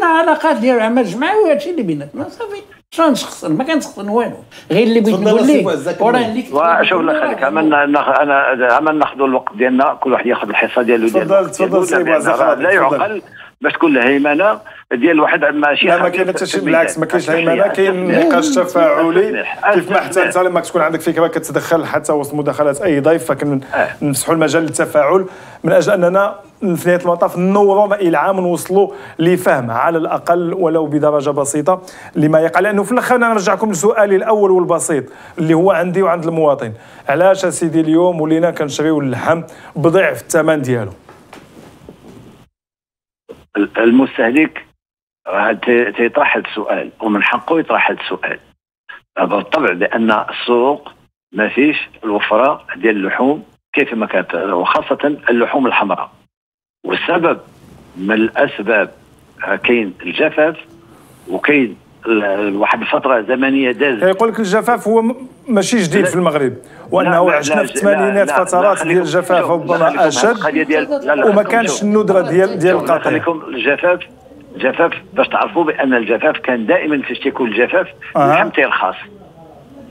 انا علاقات ديال العمل جمعوي هادشي اللي بيناتنا صافي. شنو نشخصن؟ ما كنشخصن والو، غير اللي بغيت نقول ليه وراه اللي شوف الله يخليك. عملنا انا عمل ناخذوا الوقت ديالنا، كل واحد ياخذ الحصه ديالو ديالو. تفضل تفضل. لا يعقل باش تكون هيمنه ديال واحد ماشي. لا ما كاين حتى شي، بالعكس ما كاينش هيمنه، كاين نقاش تفاعلي. كيف ما حتى انت لما تكون عندك فكره كتتدخل حتى وسط مداخلات اي ضيف، فكنمسحوا المجال للتفاعل من اجل اننا في نهايه المطاف ننوروا ما العام ونوصلوا لفهم على الاقل ولو بدرجه بسيطه لما يقع. لانه في الاخر انا نرجعكم لسؤالي الاول والبسيط اللي هو عندي وعند المواطن، علاش سيدي اليوم ولينا كنشريو اللحم بضعف الثمن ديالو؟ المستهلك تيطرح هذا السؤال ومن حقه يطرح هذا السؤال بالطبع، لان السوق ما فيش الوفره ديال اللحوم كيف ما كانت، وخاصه اللحوم الحمراء. والسبب من الاسباب كاين الجفاف وكاين واحد الفتره زمنيه دازت. يقول لك الجفاف هو ماشي جديد في المغرب، وانه عشنا في الثمانينات فترات ديال الجفاف ربما اشد وما كانش الندره ديال ديال القطيع. خليكم الجفاف الجفاف باش تعرفوا بان الجفاف كان دائما فاش تيكون الجفاف اللحم تيرخص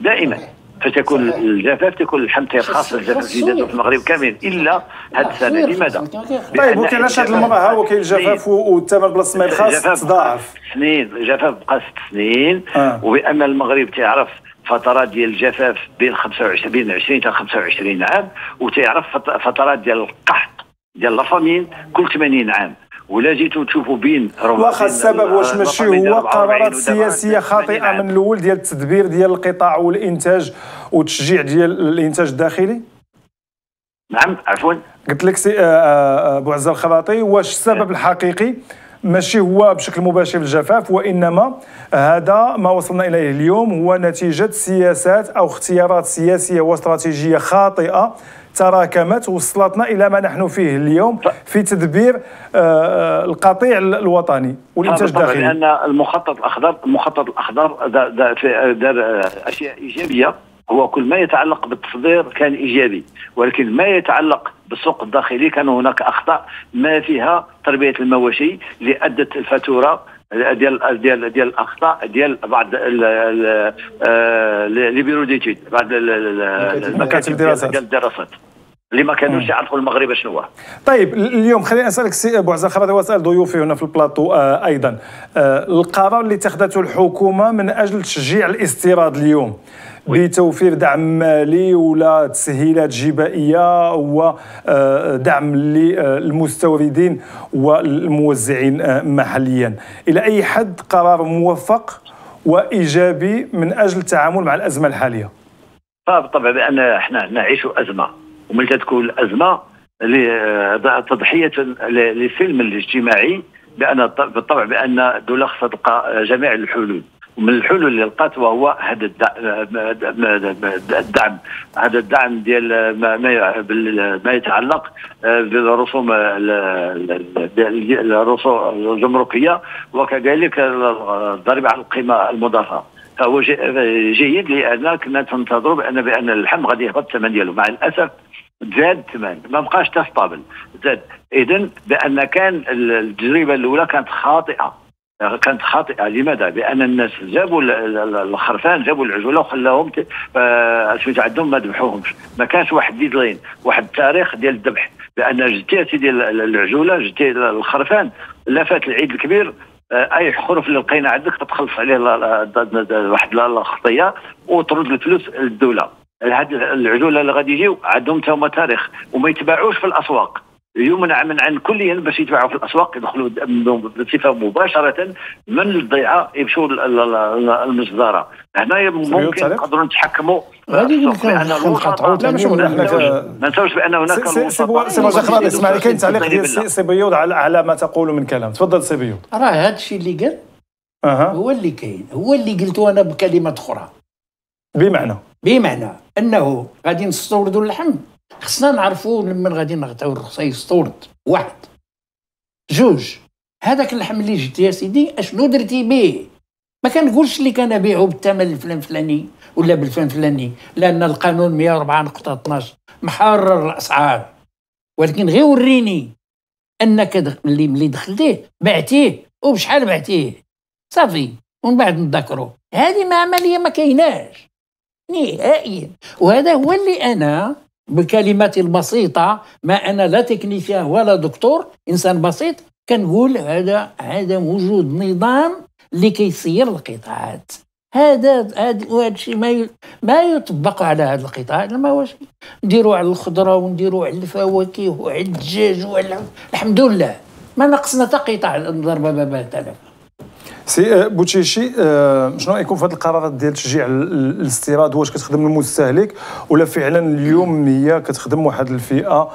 دائما. فتكون الجفاف تكون اللحم تيرخص. الجفاف زيداتو في المغرب كامل الا هاد السنه. لماذا؟ طيب وكاين علاش هاد المره ها هو كاين الجفاف والثمن بلاصه ما يرخص تضاعف؟ سنين الجفاف بقى ست سنين، وبان المغرب تيعرف فترات ديال الجفاف بين خمسة وعشرين بين عشرين حتى خمسة وعشرين عام، وتيعرف فترات ديال القحط ديال لافامين كل ثمانين عام. ولا جيتوا تشوفوا بين واخا السبب واش ماشي هو قرارات سياسيه خاطئه من الاول ديال التدبير ديال القطاع والانتاج وتشجيع ديال الانتاج الداخلي؟ نعم عفوا قلت لك سي ابو عزة الخراطي، واش السبب الحقيقي ماشي هو بشكل مباشر الجفاف، وانما هذا ما وصلنا اليه اليوم هو نتيجه سياسات او اختيارات سياسيه واستراتيجيه خاطئه تراكمت وصلتنا الى ما نحن فيه اليوم في تدبير آه القطيع الوطني والانتاج الداخلي. لان المخطط الاخضر المخطط الاخضر دار اشياء ايجابيه. هو كل ما يتعلق بالتصدير كان ايجابي، ولكن ما يتعلق بالسوق الداخلي كان هناك اخطاء ما فيها تربيه المواشي اللي ادت الفاتوره ديال ديال ديال الاخطاء ديال بعض لي بيرو ديتود بعض المكاتب ديال الدراسات اللي ما كانوش يعرفوا المغرب شنو هو. طيب اليوم خليني اسالك سي ابو عزة الخراطي واسال ضيوفي هنا في البلاطو آه ايضا آه القرار اللي اتخذته الحكومه من اجل تشجيع الاستيراد اليوم بتوفير دعم مالي ولا تسهيلات جبائيه ودعم للمستوردين والموزعين محليا، الى اي حد قرار موفق وايجابي من اجل التعامل مع الازمه الحاليه؟ طبعا بان احنا نعيشوا ازمه، ومن تكون الازمه تضحيه للفيلم الاجتماعي بان بالطبع بان الدوله خصها تلقى جميع الحلول. ومن الحلول اللي لقات وهو هذا الدعم هذا الدعم ديال ما يتعلق بالرسوم الجمركيه وكذلك الضريبه على القيمه المضافه. فهو جيد لان كنا ننتظروا بان بان اللحم غادي يهبط الثمن ديالو. مع الاسف زاد الثمن، ما بقاش حتى ستابل، زاد. اذا بان كان التجربه الاولى كانت خاطئه، كانت خاطئه. لماذا؟ بان الناس جابوا الخرفان، جابوا العجوله وخلاهم سميتو عندهم ما ذبحوهمش، ما كانش واحد ديدلاين، واحد التاريخ ديال الذبح، لان جتي سيدي العجوله، جتي الخرفان، لا فات العيد الكبير، اي خرف اللي لقينا عندك تتخلص عليه واحد الخطيه وترد الفلوس للدوله. هاد العجوله اللي غادي يجيو عندهم تا هما تاريخ وما يتباعوش في الاسواق، يمنع من عن كليا باش يتباعوا في الاسواق، يدخلوا بصفه مباشره من الضيعه يمشوا للمجزره. هنا ممكن نقدروا نتحكموا غادي نقطعوا. لا ماشي ما نساوش بان هناك سي بوزه خلاص. اسمع لي، كاين تعليق ديال سي بيوض على ما تقول من كلام، تفضل سي بيوض. راه هذا الشيء اللي قال هو اللي كاين، هو اللي قلته انا بكلمه اخرى، بمعنى بمعنى انه غادي نستوردوا اللحم، خصنا نعرفوا لمن غادي نغطيو الرخصه يستورد. واحد جوج، هذاك اللحم اللي جبت يا سيدي اشنو درتي به؟ ما كنقولش اللي كنبيعو بالثمن الفلان فلاني ولا بالفلان فلاني، لان القانون مية وأربعة نقطة اثناش محرر الاسعار، ولكن غير وريني انك اللي ملي دخلتيه بعتيه وبشحال بعتيه صافي، ومن بعد نتذكروا. هذه ما عمليه ما كايناش نهائيا، وهذا هو اللي انا بكلماتي البسيطه، ما انا لا تكنيسيان ولا دكتور، انسان بسيط، كنقول هذا عدم وجود نظام اللي كيسير القطاعات. هذا هذا الشيء ما ما يطبق على هذا القطاع. ما واش نديروا على الخضره ونديروا على الفواكه وعلى الدجاج وعلى، الحمد لله ما نقصنا حتى قطاع ضربه باب تلف. سي بوتشيشي، شنو يكون في هذه القرارات ديال تشجيع الاستيراد؟ واش كتخدم المستهلك ولا فعلا اليوم هي كتخدم واحد الفئه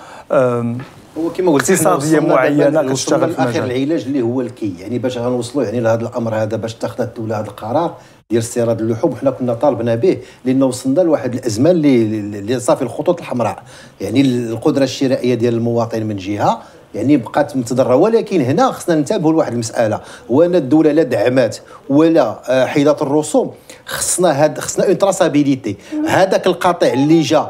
هو كما قلت اقتصاديه معينه كتشتغل في المجال؟ العلاج اللي هو الكي، يعني باش غنوصلوا يعني لهذا الامر هذا، باش تاخذ الدوله هذا القرار ديال استيراد اللحوم، حنا كنا طالبنا به لان وصلنا لواحد الازمه اللي اللي صافي الخطوط الحمراء، يعني القدره الشرائيه ديال المواطن من جهه يعني بقات متضرره. ولكن هنا خصنا ننتبهوا لواحد المساله، وان الدوله لا دعمات ولا حيدات الرسوم، خصنا هاد خصنا اون تراسابيليتي. هذاك القطيع اللي جا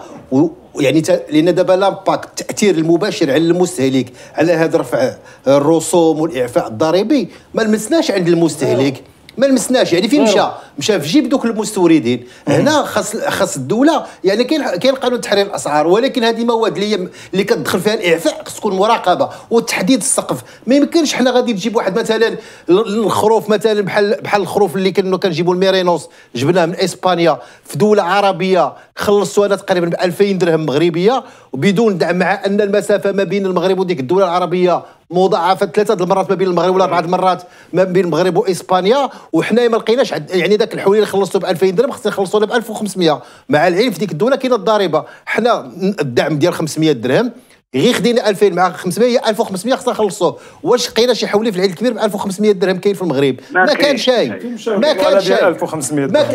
يعني ت... لان دابا لامباكت التاثير المباشر على المستهلك على هذا رفع الرسوم والاعفاء الضريبي ما لمسناش عند المستهلك، ما لمسناش يعني فين مشى؟ مشى في جيب دوك المستوردين. هنا خاص خاص الدوله يعني كاين كاين قانون تحرير الاسعار، ولكن هذه المواد اللي اللي كتدخل فيها الاعفاء خص تكون مراقبه وتحديد السقف. ما يمكنش حنا غادي نجيب واحد مثلا الخروف مثلا بحال بحال الخروف اللي كنا كنجيبوا الميرينوس، جبناه من اسبانيا في دوله عربيه، خلصتو انا تقريبا ب ألفين درهم مغربيه، وبدون دعم، مع ان المسافه ما بين المغرب وديك الدوله العربيه مضاعفه ثلاثه المرات ما بين المغرب ولا اربعه المرات ما بين المغرب واسبانيا، وحنا ما لقيناش يعني داك الحولي اللي خلصتو ب ألفين درهم خصنا نخلصوه ب ألف وخمسمية، مع العلم في ديك الدوله كاينه الضريبه. حنا الدعم ديال خمسمية درهم غير خدينا ألفين مع خمسمية، هي ألف وخمسمية خصنا نخلصوه. واش لقينا شي حولي في العيد الكبير ب ألف وخمسمية درهم كاين في المغرب؟ ما كان شيء، ما كان شيء.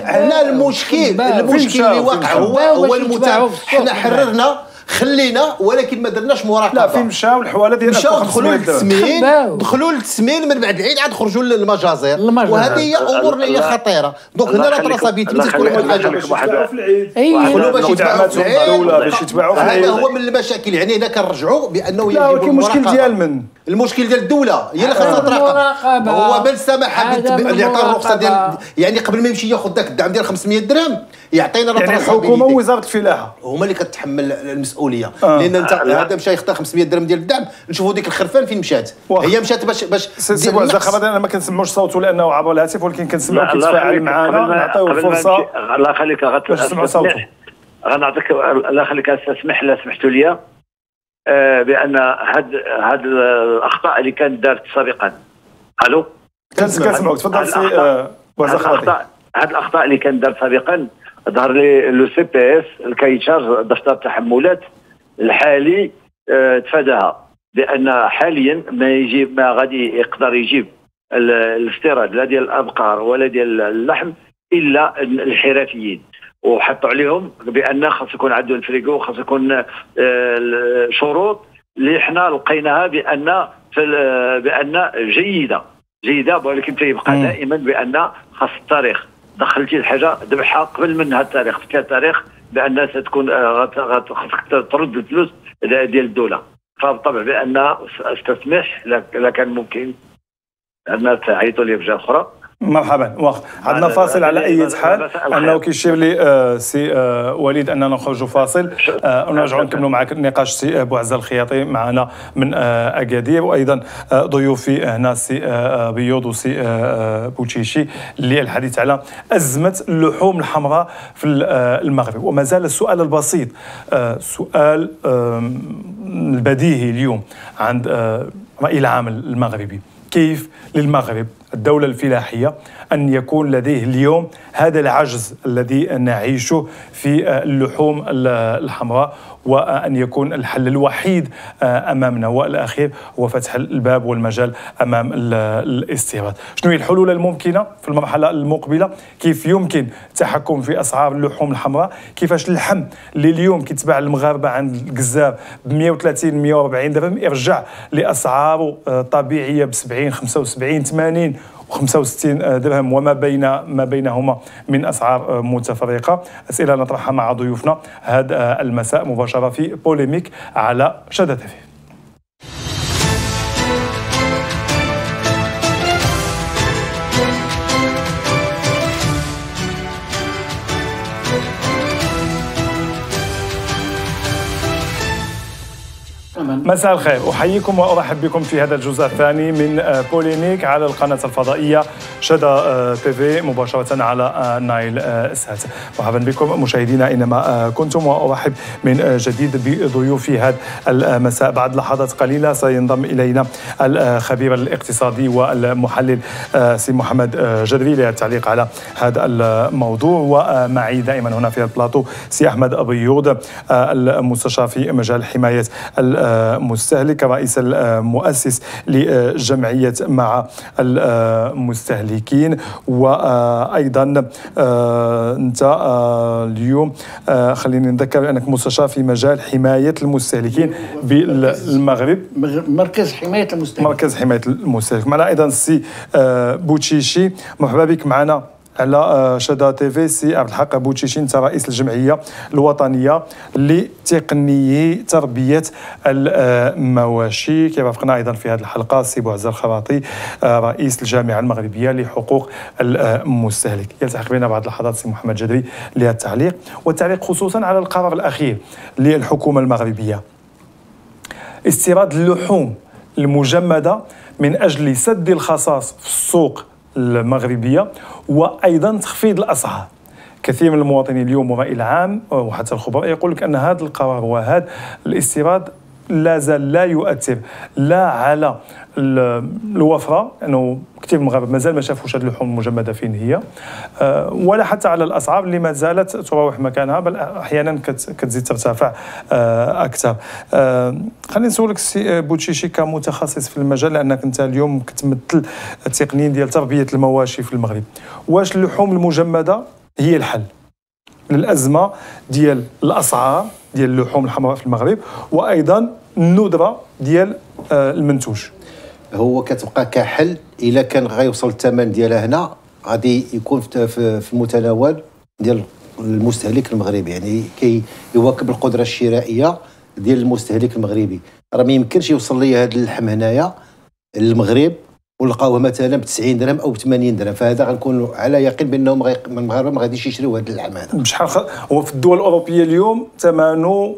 هنا المشكل المشكل اللي واقع هو هو المتابعه. حنا حررنا خلينا، ولكن ما درناش مراقبه. لا فين مشاو الحواله ديال مشاو دخلوا للتسمين، دخلوا للتسمين من بعد العيد عاد خرجوا للمجازر، وهذه هي امور اللي هي خطيره. دونك هنا راه تراسابيلتي تكون واحد الحاجه باش يتباعوا في العيد، يدخلوا باش يتباعوا في العيد. هذا هو من المشاكل، يعني هنا كنرجعوا بانه يجب المراقبه. لا المشكل ديال من؟ المشكل ديال الدوله هي اللي خاصها تراقب. هو بل سمح اللي عطى الرخصه ديال يعني قبل ما يمشي ياخذ ذاك الدعم ديال خمسمية درهم يعطينا راه تراسابيلتي. يعني الحكومه ووزاره الفلاحه هما اللي كتحمل المسؤوليه، آه. لان انت هذا مشى يختار خمسمية درهم ديال الدعم، نشوفوا ديك الخرفان فين مشات. هي مشات باش باش سي بوعزه خبر. انا ما كنسمعوش صوته لانه عبر الهاتف، ولكن كنسمعو كيتفاعل معنا، نعطيوه الفرصه. الله يخليك غنعطيك، الله يخليك اسمح لي، سمحتوا لي بان هاد هاد الاخطاء اللي كانت دارت سابقا. الو كنسمعوك، تفضل سي بوعزه خراطي. هاد الاخطاء اللي كانت دارت سابقا، ظهر لي لو سي بي اس اللي كيتشارج دفتر التحملات الحالي اه تفاداها، لان حاليا ما يجيب ما غادي يقدر يجيب الاستيراد لا ديال الابقار ولا ديال اللحم الا الحرفيين، وحطوا عليهم بان خاص يكون عنده الفريغو، خاص يكون اه شروط اللي حنا لقيناها بان بان جيده جيده، ولكن تيبقى دائما بان خاص التاريخ. دخلتي الحاجه ذبحها قبل من هذا التاريخ، في هذا التاريخ بان ستكون غترد الفلوس ديال الدوله، فبالطبع بان استسمح لك كان ممكن ان تعيطوا لي بجهه اخرى. مرحبا، وقت عندنا فاصل على اي حال، انه كيشير لي آه سي آه وليد اننا نخرجوا فاصل آه ونرجعوا نكملوا معك النقاش. سي ابو عزة الخياطي معنا من آه اكادير، وايضا آه ضيوفي هنا سي آه بيوض وسي آه بوتشيشي للحديث على ازمه اللحوم الحمراء في آه المغرب. وما زال السؤال البسيط، آه سؤال آه البديهي اليوم عند آه الرأي العام المغربي، كيف للمغرب الدولة الفلاحية أن يكون لديه اليوم هذا العجز الذي نعيشه في اللحوم الحمراء، وأن يكون الحل الوحيد أمامنا والأخير هو فتح الباب والمجال أمام الاستيراد. شنو هي الحلول الممكنة في المرحلة المقبلة؟ كيف يمكن التحكم في أسعار اللحوم الحمراء؟ كيفاش اللحم اللي اليوم كيتباع المغاربة عند الجزار ب مئة وثلاثين مئة وأربعين درهم يرجع لأسعاره طبيعية ب سبعين خمسة وسبعين ثمانين خمسة وستين درهم وما بين ما بينهما من أسعار متفرقة. أسئلة نطرحها مع ضيوفنا هذا المساء مباشرة في بوليميك على شدى تيفي. مساء الخير، أحييكم وأرحب بكم في هذا الجزء الثاني من بوليميك على القناة الفضائية شدى تيفي مباشرة على نايل سات. مرحبا بكم مشاهدينا أينما كنتم، وأرحب من جديد بضيوفي هذا المساء. بعد لحظات قليلة سينضم إلينا الخبير الاقتصادي والمحلل سي محمد جدري للتعليق على هذا الموضوع، ومعي دائما هنا في البلاطو سي أحمد ضيوف المستشار في مجال حماية المستهلك، رئيس المؤسس لجمعية مع المستهلكين. وأيضا أنت اليوم خليني نذكر أنك مستشار في مجال حماية المستهلكين بالمغرب، مركز حماية المستهلك مركز حماية المستهلك معنا أيضا السي بوتشيشي. مرحبا بك معنا على شدى تيفي. سي عبد الحق بوتشيشي، انت رئيس الجمعيه الوطنيه لتقنيي تربيه المواشي. كيرافقنا ايضا في هذه الحلقه سي أبو عزة الخراطي، رئيس الجامعه المغربيه لحقوق المستهلك. يلتحق بنا بعد اللحظات سي محمد جدري للتعليق، والتعليق خصوصا على القرار الاخير للحكومه المغربيه، استيراد اللحوم المجمده من اجل سد الخصاص في السوق المغربية، وأيضا تخفيض الأسعار. كثير من المواطنين اليوم والرأي العام وحتى الخبراء يقول لك أن هذا القرار وهذا الاستيراد لا زال لا يؤثر لا على الوفرة، أنه كثير من المغاربة مازال ما شافوش هذه اللحوم المجمدة فين هي، ولا حتى على الأسعار اللي ما زالت تراوح مكانها، بل أحيانا كتزيد ترتفع أكثر. خليني نسولك سي بوتشيشي كمتخصص في المجال، لأنك أنت اليوم كتمثل التقنيين ديال تربية المواشي في المغرب. واش اللحوم المجمدة هي الحل للأزمة ديال الأسعار ديال اللحوم الحمراء في المغرب، وايضا الندره ديال المنتوج؟ هو كتبقى كحل الا كان غيوصل الثمن ديالها هنا غادي يكون في المتناول ديال المستهلك المغربي، يعني كي يواكب القدره الشرائيه ديال المستهلك المغربي. راه ما يمكنش يوصل لي هذا اللحم هنايا للمغرب ولقاوه مثلا ب تسعين درهم او ثمانين درهم، فهذا غنكون على يقين بانهم المغاربه ما غاديش يشريوا هذا اللحم هذا. بشحال هو في الدول الاوروبيه اليوم ثمنه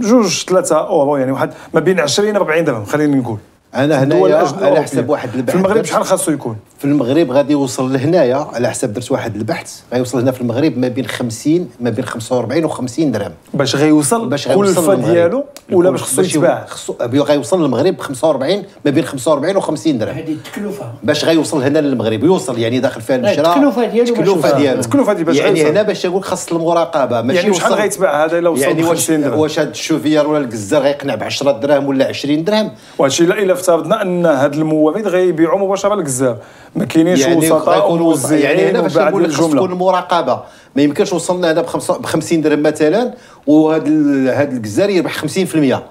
جوج ثلاثه اورو، يعني واحد ما بين عشرين أربعين درهم. خلينا نقول انا هنايا على حسب واحد البحث في المغرب شحال خاصو يكون؟ في المغرب غادي يوصل لهنايا على حسب درت واحد البحث، غيوصل هنا في المغرب ما بين خمسين ما بين خمسة وأربعين و50 درهم باش غيوصل الكلفه ديالو، ولا باش خصو يتباع خصو غيوصل للمغرب ب خمسة وأربعين ما بين خمسة وأربعين و50 درهم. هذه التكلفه باش غيوصل هنا للمغرب، يوصل يعني داخل فيها المشرى التكلفه ديالو التكلفه ديالو التكلفه ديالو يعني هنا باش نقول خاص المراقبه، ماشي يعني شحال غيتباع هذا الا وصل خمسين درهم. واش هذا الشوفير ولا الكزار غيقنع ب عشرة دراهم ولا عشرين درهم؟ وهادشي الا افترضنا ان هذا المورد غيبيعوا مباشره للكزار، ما كاينينش وسطاء وموزعين. يعني هنا باش نقول لك خص تكون المراقبه، ما يمكنش وصلنا هنا ب خمسين درهم مثلا وهذا هذا الجزار يربح خمسين بالمئة،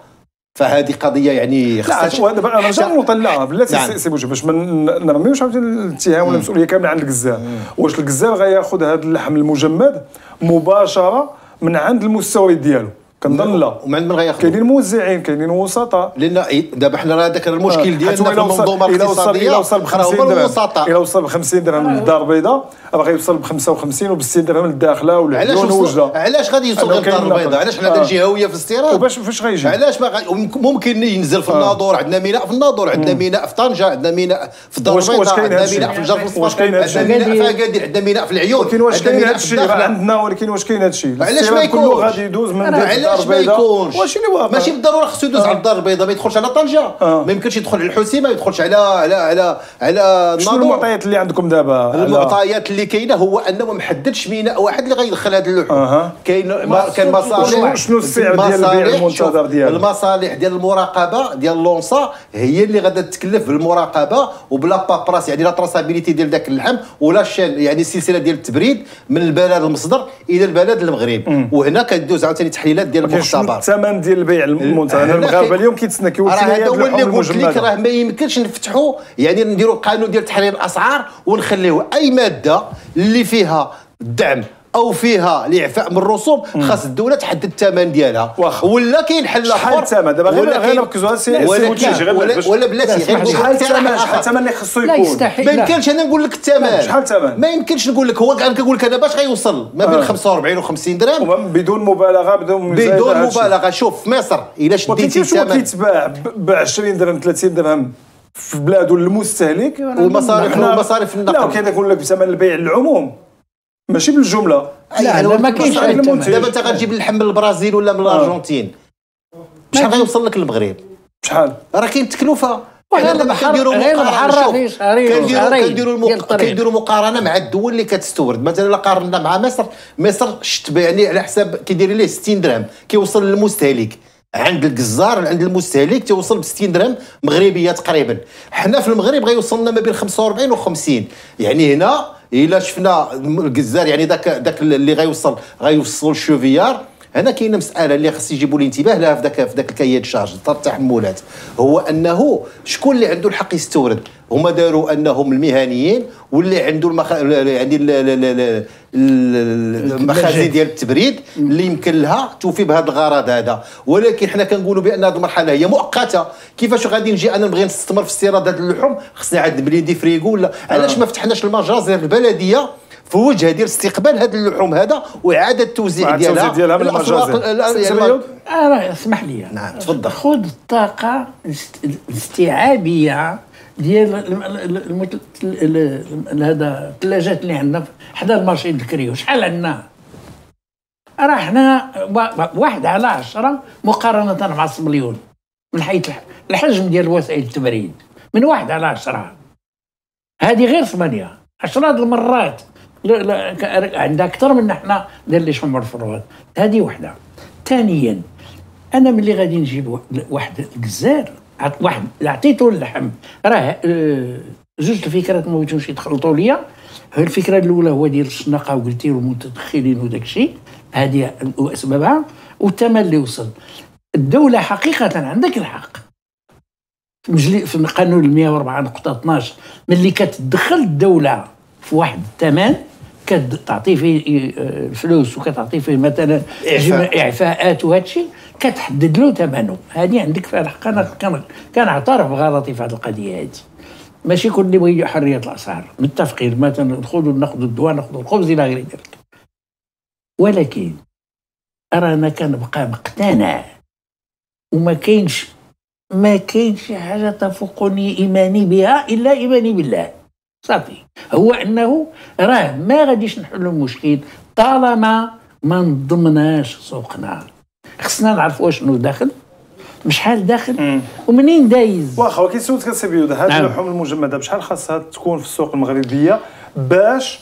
فهذه قضيه يعني خاصه. لا دابا انا نرجعوا نطلعها بلاتي سي بوجه باش ما نرميوش عاوتاني الاتهام ولا المسؤوليه كامله عند الجزار. واش الجزار غياخذ هذا اللحم المجمد مباشره من عند المستويات ديالو كنظن. لا ومن عند من غياخذ؟ كاينين موزعين كاينين وسطاء. لان دابا حنا راه داك المشكل ديالنا في المنظومه الاقتصاديه الا وصل ب خمسين درهم الا وصل ب خمسين درهم للدار البيضاء راه غيوصل ب خمسة وخمسين و ب ستين درهم للداخله ولا الوجله. علاش غادي يوصل غير للدار البيضاء؟ علاش حنا الجهويه في السيران؟ وباش فاش غيجي؟ علاش ما ممكن ينزل في الناظور؟ عندنا ميناء في الناظور، عندنا ميناء في طنجه، عندنا ميناء في الدار البيضاء، عندنا ميناء في الجرف الصفر، عندنا ميناء في اكادير، عندنا ميناء في العيون. ولكن واش كاين هذا الشيء عندنا؟ ولكن واش كاين هذا الشيء؟ علاش ما يكونش غادي يدوز من علاش ما يكونش؟ واش اللي واقع؟ ماشي بالضروره خصو يدوز على الدار البيضاء، ما يدخلش على طنجه، ما يمكنش يدخل على الحسيمه، ما يدخلش على على على على شنو المعطيات اللي عندكم دابا؟ المعطيات اللي كاينه هو انه ما محددش ميناء واحد اللي غيدخل هاد اللحوم. أه. كاين كاين مصالح. شنو السعر ديال البيع المنتظر ديالها؟ المصالح ديال المراقبه ديال لونصا هي اللي غادا تتكلف بالمراقبه وبلا بابراس، يعني لا تراسابيليتي ديال ذاك اللحم ولا الشان، يعني السلسله ديال التبريد من البلد المصدر الى البلد المغرب. وهنا كدوز عاوتاني تحليلات ديال المختبر. الثمن ديال البيع المنتظر المغاربه اليوم كيتسنى كيوصل لهاد اللحوم المجمده. راه هذا هو اللي قلت لك، راه ما يمكنش نفتحوا يعني نديروا قانون ديال تحرير الاسعار ونخليوه اي ماده اللي فيها الدعم او فيها الاعفاء من الرسوم خاص الدوله تحدد الثمن ديالها. ولا كاين حل اخر. شحال الثمن دابا؟ غير غير نركزوا على سي بوتشيشي غير ولا بلاتي غير شحال الثمن؟ شحال الثمن اللي خصو يكون؟ ما يمكنش انا نقول لك الثمن. شحال الثمن؟ ما يمكنش نقول لك. هو انا كنقول لك انا باش غيوصل ما بين خمسة وأربعين و خمسين درهم بدون مبالغه بدون بدون مبالغه. شوف في مصر الا شديتي الثمن كيتباع ب عشرين درهم ثلاثين درهم في بلاده المستهلك. والمصاريف والمصاريف النقل. لا كنقول لك بثمن البيع للعموم ماشي بالجمله. لا لا ما كاينش. دابا انت غتجيب اللحم من البرازيل ولا من الارجنتين شحال غيوصل لك للمغرب؟ شحال؟ راه كاين التكلفه. وحنا دابا كنديروا كنديروا كنديروا مقارنه مع الدول اللي كتستورد. مثلا الا قارنا مع مصر، مصر شت يعني على حساب كيدير ليه ستين درهم كيوصل للمستهلك عند الجزار، عند المستهلك تيوصل ب ستين درهم مغربيه تقريبا. حنا في المغرب غيوصلنا ما بين خمسة وأربعين و خمسين. يعني هنا الا شفنا الجزار يعني داك داك اللي غيوصل غيوصل الشوفيار. هنا كاينه مساله اللي خص يجيبوا الانتباه لها في داك في داك الكياد شارج تاع التحملات، هو انه شكون اللي عنده الحق يستورد؟ هما داروا انهم المهنيين واللي عنده المخ... يعني المخازن ديال التبريد اللي يمكن لها توفي بهذا الغرض هذا. ولكن حنا كنقولوا بان هذه المرحله هي مؤقته. كيفاش غادي نجي انا نبغي نستثمر في استيراد هذه اللحوم؟ خصني عاد نبني دي فريغو ولا علاش ما فتحناش المجازر البلديه في وجهه ديال استقبال هذه اللحوم هذا واعاده التوزيع ديالها ديالها من المجازر؟ راه اسمح لي. نعم تفضل. خذ الطاقه الاستيعابيه ديال هذا الثلاجات اللي عندنا حدا المارشي الذكري. شحال عندنا؟ راه حنا واحد على عشرة مقارنه مع سبيوطي من حيث الحجم ديال وسائل التبريد. من واحد على عشرة هذه غير ثمانية عشرة المرات عندها اكثر من حنا ديال اللي شمر الفروات. هذه وحده. ثانيا انا ملي غادي نجيب واحد الجزار واحد عطيته اللحم راه جوج الفكرات ما بغيتهمش يتخلطوا ليا. الفكره الاولى هو ديال الشنقه وقلتي والمتدخلين وداك الشيء، هذه واسبابها والثمن اللي وصل. الدوله حقيقه عندك الحق في قانون مئة وأربعة نقطة اثناش ملي كتدخل الدوله في واحد الثمن كتعطي فيه فلوس وكتعطي فيه مثلا اعفاءات وهذا الشيء كتحدد له ثمنه. هذه عندك فيها الحق. انا كنعترف بغلطي في هذه القضيه هذه. ماشي كل اللي بغي حريه الاسعار متفقين مثلا ناخذوا ناخذوا الدواء ناخذوا الخبز الى غير ذلك، ولكن انا كنبقى مقتنع وما كاينش ما كاينش حاجه تفوقني ايماني بها الا ايماني بالله. صافي. هو انه راه ما غاديش نحلوا المشكل طالما ما نضمناش سوقنا. خصنا نعرفوا شنو داخل بشحال داخل ومنين دايز. واخا ولكن سولتك سبيوطي هاد اللحوم المجمده بشحال خاصها تكون في السوق المغربيه باش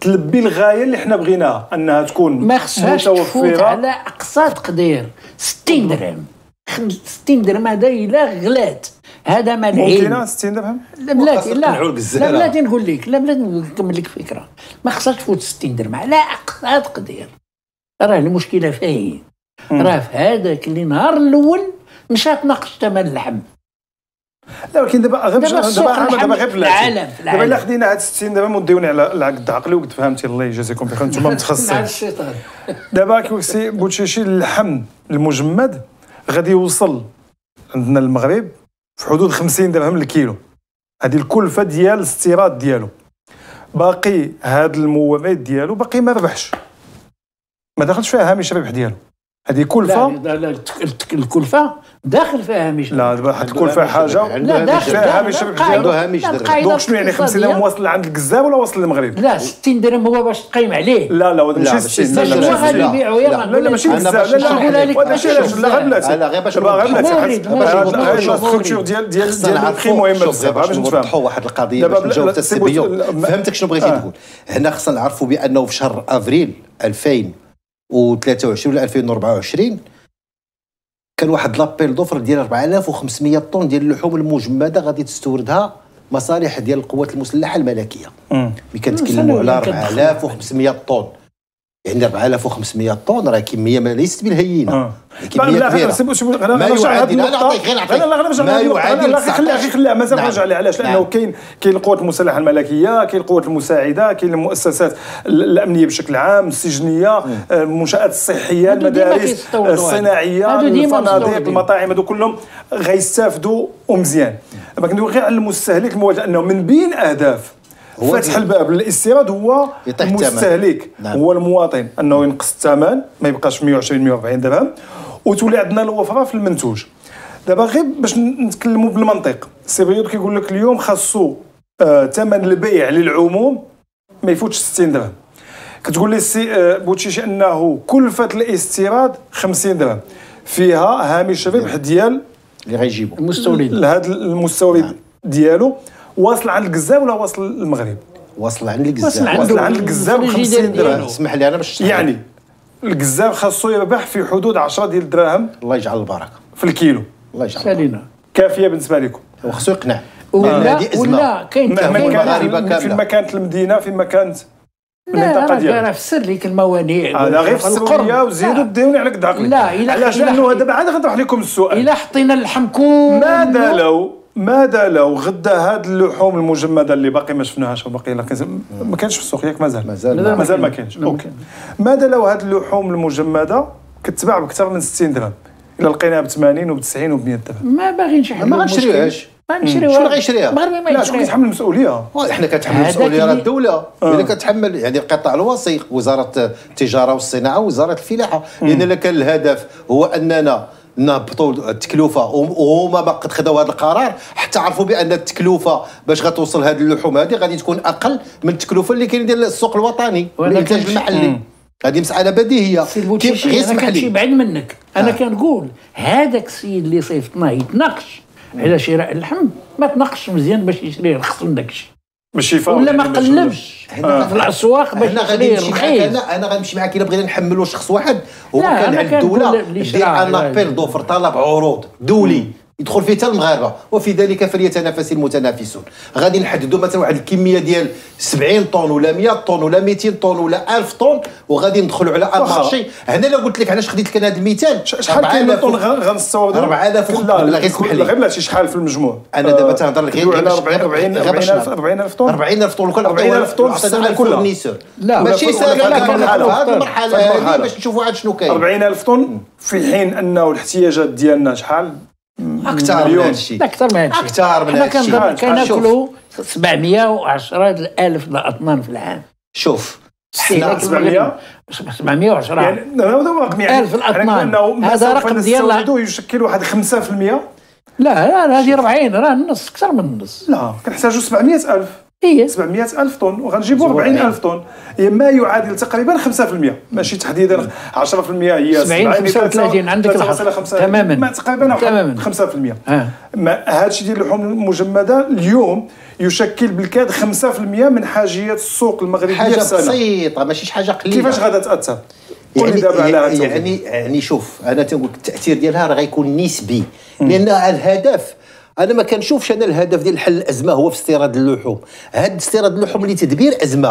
تلبي الغايه اللي حنا بغيناها انها تكون ما خصهاش تفوت على اقصى تقدير ستين درهم. ستين درهم هذا الا غلات هذا ما العين ممكنه ستين درهم. لا بلاتي لا لا بلاتي نقول لك لا بلاتي نكمل لك فكره. ما خصهاش تفوت ستين درهم على اقصى تقدير. راه المشكله فين؟ راه في هذاك اللي نهار الاول مشات ناقص ثمن اللحم لا ولكن دابا دابا دابا دابا غير في العالم دابا الا خدينا هاد ستين دابا مديوني على قد عقلي وقد فهمتي الله يجازيكم بخير نتوما متخصصين الشيطان دابا كيوكسي بوتشيشي اللحم المجمد غادي يوصل عندنا المغرب في حدود خمسين درهم الكيلو. هذه الكلفه ديال الاستيراد ديالو. باقي هاد الموابات ديالو باقي ما ربحش، ما دخلش فيها هامش الربح ديالو. هذه كلفه لا لا الكلفه داخل فيها هامش، لا دابا الكلفه حاجه لا داخل فيها هامش الربح ديالو. هامش دونك شنو يعني خمسين درهم واصل عند الكزاب ولا واصل للمغرب؟ لا ستين درهم هو باش تقيم عليه. لا لا ماشي ستين، لا لا ماشي الكزاب، لا لا لا لا غير باش الستركتور ديال ديال ديال البخي مهمه بزاف باش نوضحوا واحد القضيه باش نجاوب حتى السبيوط. فهمتك شنو بغيتي تقول؟ هنا خصنا نعرفوا بانه في شهر افريل ألفين وثلاثة وعشرين ولا ألفين وأربعة وعشرين كان واحد لابيل دوفر ديال أربعة آلاف وخمسمية طن ديال اللحوم المجمده غادي تستوردها مصالح ديال القوات المسلحه الملكيه. ملي كنتكلموا على أربعة آلاف وخمسمية طن، يعني أربعة آلاف وخمسمية طن راه كميه ليست بالهينه، كميه كبيره. ما يعادل انا نعطيك غير نعطيك ما يعادل لا خليها غير خليها مازال نرجع لها. علاش؟ لانه كاين كاين القوات المسلحه الملكيه، كاين القوات المساعده، كاين المؤسسات الامنيه بشكل عام، السجنيه، المنشات الصحيه، المدارس الصناعيه، الفنادق، المطاعم، هذو كلهم غيستافدوا ومزيان. ما كندوي غير على المستهلك المواجه، انه من بين اهداف فتح الباب للاستيراد هو المستهلك، هو المواطن، انه ينقص الثمن ما يبقاش مية وعشرين مية وأربعين درهم وتولي عندنا الوفره في المنتوج. دابا غير باش نتكلموا بالمنطق، السبيوط كيقول لك اليوم خاصو ثمن آه البيع للعموم ما يفوتش ستين درهم. كتقول لي سي آه بوتشيشي انه كلفه الاستيراد خمسين درهم، فيها هامش الربح ديال اللي غيجيبو المستورد لهذا المستورد ديالو واصل عند الجزائر ولا واصل للمغرب؟ واصل عند الجزائر، واصل عند الجزائر ب خمسين درهم. اسمح لي انا باش يعني الجزائر خاصو يربح في حدود عشرة ديال الدراهم، الله يجعل البركه، في الكيلو. الله يجعل سالينا كافيه بالنسبه لكم، وخاصو يقنع. ولا ولا كاين في المكان المدينه في مكان المنطقه ديالك. لا فسر ليك الموانئ. انا غير فسروا ليا وزيدوا ديوني على قد عقلي. لا علاش؟ لانه دابا عاد غنطرح لكم السؤال، الا حطينا اللحم كله ماذا لو ماذا لو غدا هاد اللحوم المجمده اللي باقي ما شفناهاش وباقي ما كانش في السوق، ياك مازال مازال مازال ما كاينش. اوكي، ماذا لو هاد اللحوم المجمده كتباع بكثر من ستين درهم، الا لقيناها ب ثمانين وب تسعين وب مية درهم؟ ما باغينش نحلوا، ما غنشريوهاش، ما نشريوهاش. شنو غيشريها؟ لا شكون كيتحمل المسؤوليه؟ احنا كتحمل المسؤوليه راه الدوله، الا كتحمل يعني القطاع الوسيط، وزاره التجاره والصناعه ووزاره الفلاحه. لان الا كان الهدف هو اننا نهبطوا التكلفه وهما ما قد خداو هذا القرار حتى عرفوا بان التكلفه باش غتوصل هذه اللحوم هذه غادي تكون اقل من التكلفه اللي كاين ديال السوق الوطني والانتاج المحلي. هذه مساله بديهيه. غير اسمح لي بعد منك، انا آه. كنقول هذاك السيد اللي صيفطناه يتناقش على شراء اللحم، ما تناقش مزيان باش يشري رخص من داك الشيء، ماشي فاهم ولا ما قلبش آه. في الاسواق باش غادي نمشي. انا انا غنمشي معاك الا بغينا نحملوا شخص واحد. هو كان عند الدوله دير ان لابيل دوفر، طلب عروض دولي يدخل فيه حتى المغاربه، وفي ذلك فليتنافس المتنافسون. غادي نحددوا مثلا واحد الكميه ديال سبعين طن ولا مية طن ولا ميتين طن ولا ألف طن، وغادي ندخلوا على المارشي. هنا لو قلت لك علاش خديت لك هذا المثال، شحال كاين طن غنستورد؟ أربعة آلاف طن. لا غير اسمح لي، غير بلاتي شحال في المجموع. انا دابا تهضر لك غير على أربعين ألف أربعين ألف طن أربعين ألف طن وكل أربعين ألف طن في السنه كلها. لا ماشي ساهل هذه المرحله هذه باش نشوفوا عاد شنو كاين. أربعين ألف طن في حين انه الاحتياجات ديالنا شحال؟ أكثر من هادشي، أكثر من هادشي، أكثر من هادشي. حنا كناكلو سبعمية وعشرة ألف الأطنان في العام. شوف حنا سبعمية وعشرة يعني هذا هو رقم، يعني ألف الأطنان. هذا رقم ديال يشكل واحد خمسة بالمية. لا لا هذه أربعين، راه النص، أكثر من النص. لا كنحتاجو سبعمية ألف. إيه سبعمية ألف طن وغنجيبو أربعين ألف طن، ما يعادل تقريبا خمسة بالمية، ماشي تحديدا عشرة بالمية، هي سبعين خمسة وثلاثين عندك الحق تماما تقريبا خمسة بالمية. هذا الشيء ديال اللحوم المجمده اليوم يشكل بالكاد خمسة بالمية من حاجيات السوق المغربيه. حاجه بسيطه ماشي شي حاجه قليله. كيفاش غادا تاثر؟ يعني يعني, يعني يعني شوف انا تنقول التاثير ديالها راه غيكون نسبي، لان الهدف انا ما كنشوفش انا الهدف ديال حل الازمه هو في استيراد اللحوم، هاد استيراد اللحوم لتدبير ازمه،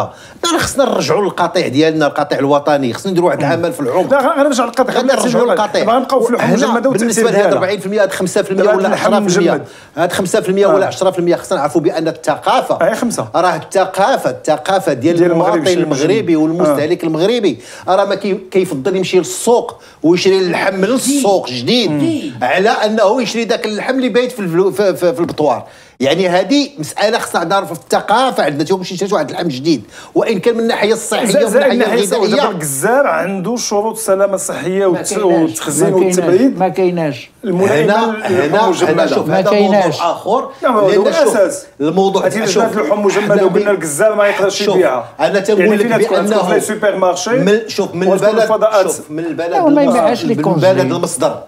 راه خصنا نرجعوا للقطيع ديالنا، القطيع الوطني، خصنا نديروا واحد العمل في العمق. لا غنرجعوا للقطيع، غنرجعوا للقطيع، غنبقاو في اللحوم المجمده بالنسبه لهاد أربعين في المية هاد خمسة في المية ولا عشرة في المية، هاد خمسة في المية ولا عشرة في المية خصنا نعرفوا بان الثقافه اي خمسة راه الثقافه الثقافه ديال المواطن المغربي والمستهلك المغربي راه ما كيفضل يمشي للسوق ويشري اللحم من السوق جديد على انه يشري داك اللحم اللي بايت في في, في, في البطوار. يعني هذه مساله خصنا نعرفوا في الثقافه عندنا تيمشي يشريو واحد اللحم جديد، وان كان من الناحيه الصحيه ومن الناحيه الغذائيه الجزار عنده شروط السلامه الصحيه والتخزين والتبريد ما كايناش. هنا هنا شوف هذا موضوع اخر، لان الاساس الموضوع هذه شفنا في اللحوم المجمده وقلنا الجزار ما يقدرش يبيعها. انا تنقول لك بانه في السوبر مارشي شوف من البلد شوف من البلد من بلد المصدر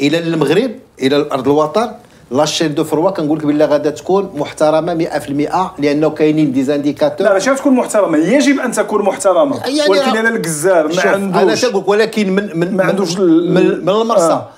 الى المغرب الى الارض الوطن لاشين دو فروا كنقول لك بالله غادا تكون محترمه مئة في المئة لانه كاينين ديزانديكاتور. لا ماشي تكون محترمه، يجب ان تكون محترمه، يعني ولكن انا الجزار ما عندوش، انا تنقول ولكن من من ما عندوش من, من المرسى آه.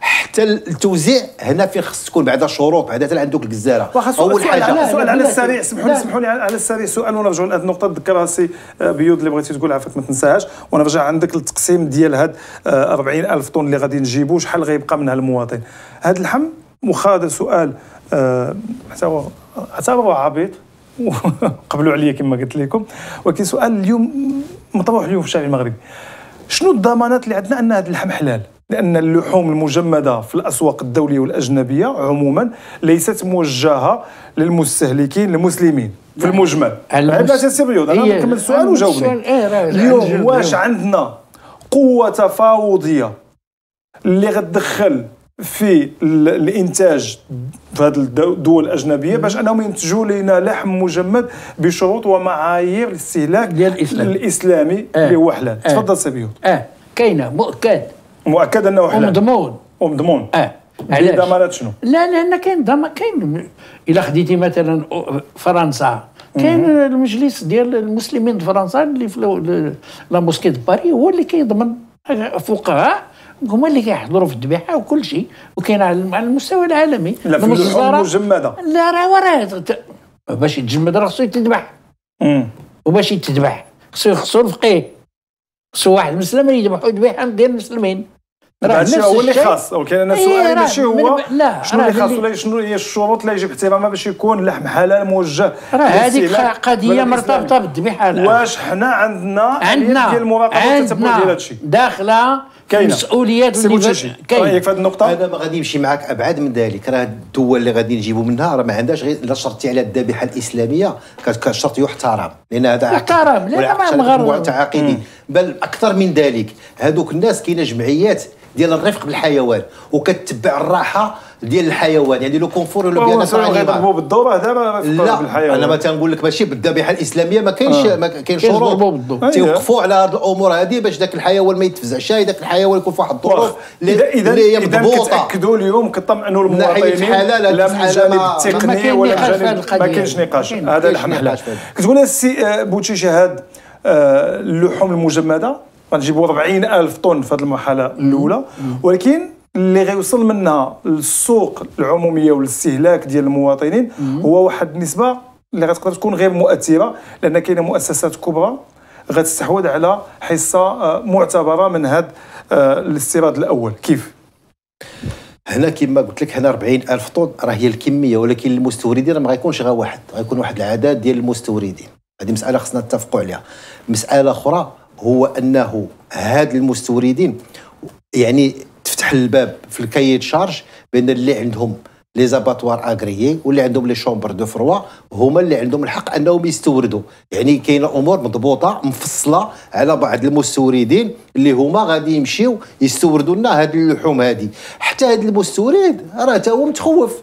حتى التوزيع هنا فين خص تكون بعدا شروط، بعدا حتى عندك الجزاره. اول حاجه سؤال على السريع، سمحوا لي سمحوا لي على السريع سؤال ونرجعوا لهذ النقطه. تذكرها سي بيوض اللي بغيتي تقول عافاك ما تنساهاش، ونرجع عندك للتقسيم ديال هاد أربعين ألف طن اللي غادي نجيبوه، شحال غيبقى منها المواطن؟ هاد اللحم واخا هذا سؤال أه حتى هو حتى هو عبيط وقبلوا عليا كما قلت لكم، ولكن سؤال اليوم مطروح اليوم في الشارع المغربي، شنو الضمانات اللي عندنا ان هذا اللحم حلال؟ لان اللحوم المجمده في الاسواق الدوليه والاجنبيه عموما ليست موجهه للمستهلكين المسلمين في المجمل. علاش سي بيوض انا نكمل السؤال وجاوبني اليوم، واش عندنا قوه تفاوضيه اللي غتدخل في الانتاج في هذه الدول الاجنبيه باش انهم ينتجوا لنا لحم مجمد بشروط ومعايير الاستهلاك الاسلامي آه. اللي هو حلال. آه. تفضل سبيوطي. اه كاينه مؤكد مؤكد انه حلال ومضمون ومضمون اه علاش؟ ضمانات شنو؟ لا لان كاين ضمان، كاين الا خديتي مثلا فرنسا كاين المجلس ديال المسلمين فرنسا اللي في لا موسكي دو باري هو اللي كيضمن فقهاء هما اللي كيحضروا في الذبيحه وكل شيء، وكاين على المستوى العالمي. لا في اللحوم المجمده لا راه وراه باش يتجمد راه خصو يتذبح، وباش يتذبح خصو يخصو الفقيه، خصو واحد مسلم يذبحوا ذبيحه ديال المسلمين. راه هادشي هو اللي خاص، ولكن انا السؤال ماشي هو شنو اللي خاص ولا شنو هي الشروط اللي يجب احترامها باش يكون لحم حلال موجه. راه هذيك قضيه مرتبطه بالذبيحه. واش حنا عندنا عمليه ديال المراقبه والتتبع ديال هادشي داخله مسؤوليات سي كاين في هذه النقطه؟ انا ما غادي نمشي معاك ابعد من ذلك. راه الدول اللي غادي نجيبوا منها راه ما عندهاش غير الا شرطي على الذبيحه الاسلاميه كشرط يحترم، لان هذا يحترم لا مغرب عقيدي، بل اكثر من ذلك. هذوك الناس كاينه جمعيات ديال الرفق بالحيوان وكتبع الراحه ديال الحيوان، يعني لو كونفور ولو بيان غيضربوا بالضوء. هذا لا انا ما تنقول لك ماشي بالذبيحه الاسلاميه ما كاينش آه. ما كاين شروط تيوقفوا على هذه الامور هذه باش ذاك الحيوان ما يتفزعش، ذاك الحيوان يكون في واحد الظروف اللي هي مضبوطه. كتاكدوا اليوم كطمئنوا المواطنين لا من الجانب التقني ولا الجانب ما كاينش نقاش، هذا لحم حلال. كتقول السي بوتشيشي هاد اللحوم المجمده غنجيبوا أربعين ألف طن في هذه المرحله الاولى، ولكن اللي غيوصل منها للسوق العموميه والاستهلاك ديال المواطنين هو واحد النسبه اللي غتقدر تكون غير مؤثره، لان كاينه مؤسسات كبرى غتستحوذ على حصه معتبره من هذا الاستيراد الاول. كيف؟ هنا كما قلت لك هنا أربعين ألف طن راه هي الكميه، ولكن المستوردين راه ما غيكونش غير واحد، غيكون واحد العدد ديال المستوردين. هذه مساله خصنا نتفقوا عليها. مساله اخرى هو انه هاد المستوردين يعني تفتح الباب في الكايد شارج بان اللي عندهم لي زاباتوار اغريي واللي عندهم لي شومبر دو فروا هما اللي عندهم الحق انهم يستوردوا. يعني كاينه امور مضبوطه مفصله على بعض المستوردين اللي هما غادي يمشيو يستوردوا لنا هاد اللحوم هادي. حتى هاد المستورد راه تا هو متخوف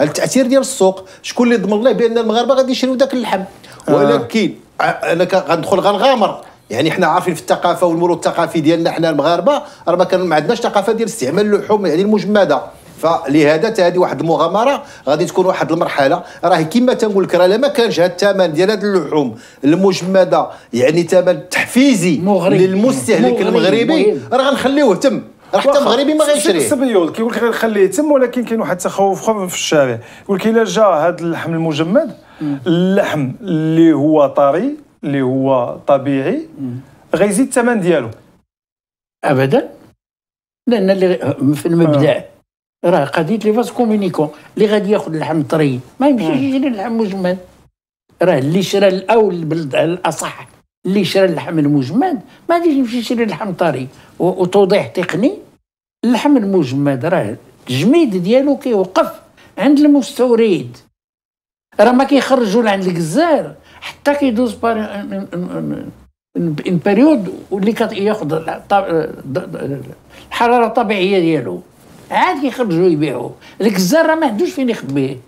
على التاثير ديال السوق، شكون اللي ضمن ليه بان المغاربه غادي يشريو داك اللحم؟ ولكن انا غندخل غنغامر، يعني حنا عارفين في الثقافه والمرور الثقافي ديالنا حنا المغاربه راه ما كان ما عندناش ثقافه ديال استعمال اللحوم يعني المجمده، فلهذا حتى هذه واحد المغامره غادي تكون واحد المرحله. راه كما تنقول لك راه لا ما كانش هذا الثمن ديال هذه اللحوم المجمده يعني ثمن تحفيزي مغرب للمستهلك مغرب المغربي راه غنخليوه تم حتى المغربي ما غايشريه. السبيوط كيقول لك غير خليه يتم، ولكن كاين واحد التخوف في الشارع، يقول لك الا جا هذا اللحم المجمد، اللحم اللي هو طري اللي هو طبيعي غيزيد الثمن ديالو. ابدا، لان اللي في المبدا آه. راه قضيه لي فاز كومونيكون اللي غادي ياخذ اللحم طري ما يمشيش يجري اللحم مجمد. راه اللي شرى الاول بلد الاصح اللي شرى اللحم المجمد ما غاديش يمشي يشري اللحم طري. وتوضيح تقني، اللحم المجمد راه التجميد ديالو كيوقف عند المستورد، راه ما كيخرجوا لعند الجزار حتى كيدوز ان بيريود واللي كياخذ الحراره الطبيعيه ديالو عاد كيخرجوا يبيعوا. الجزار راه ما عندوش فين يخبيه به،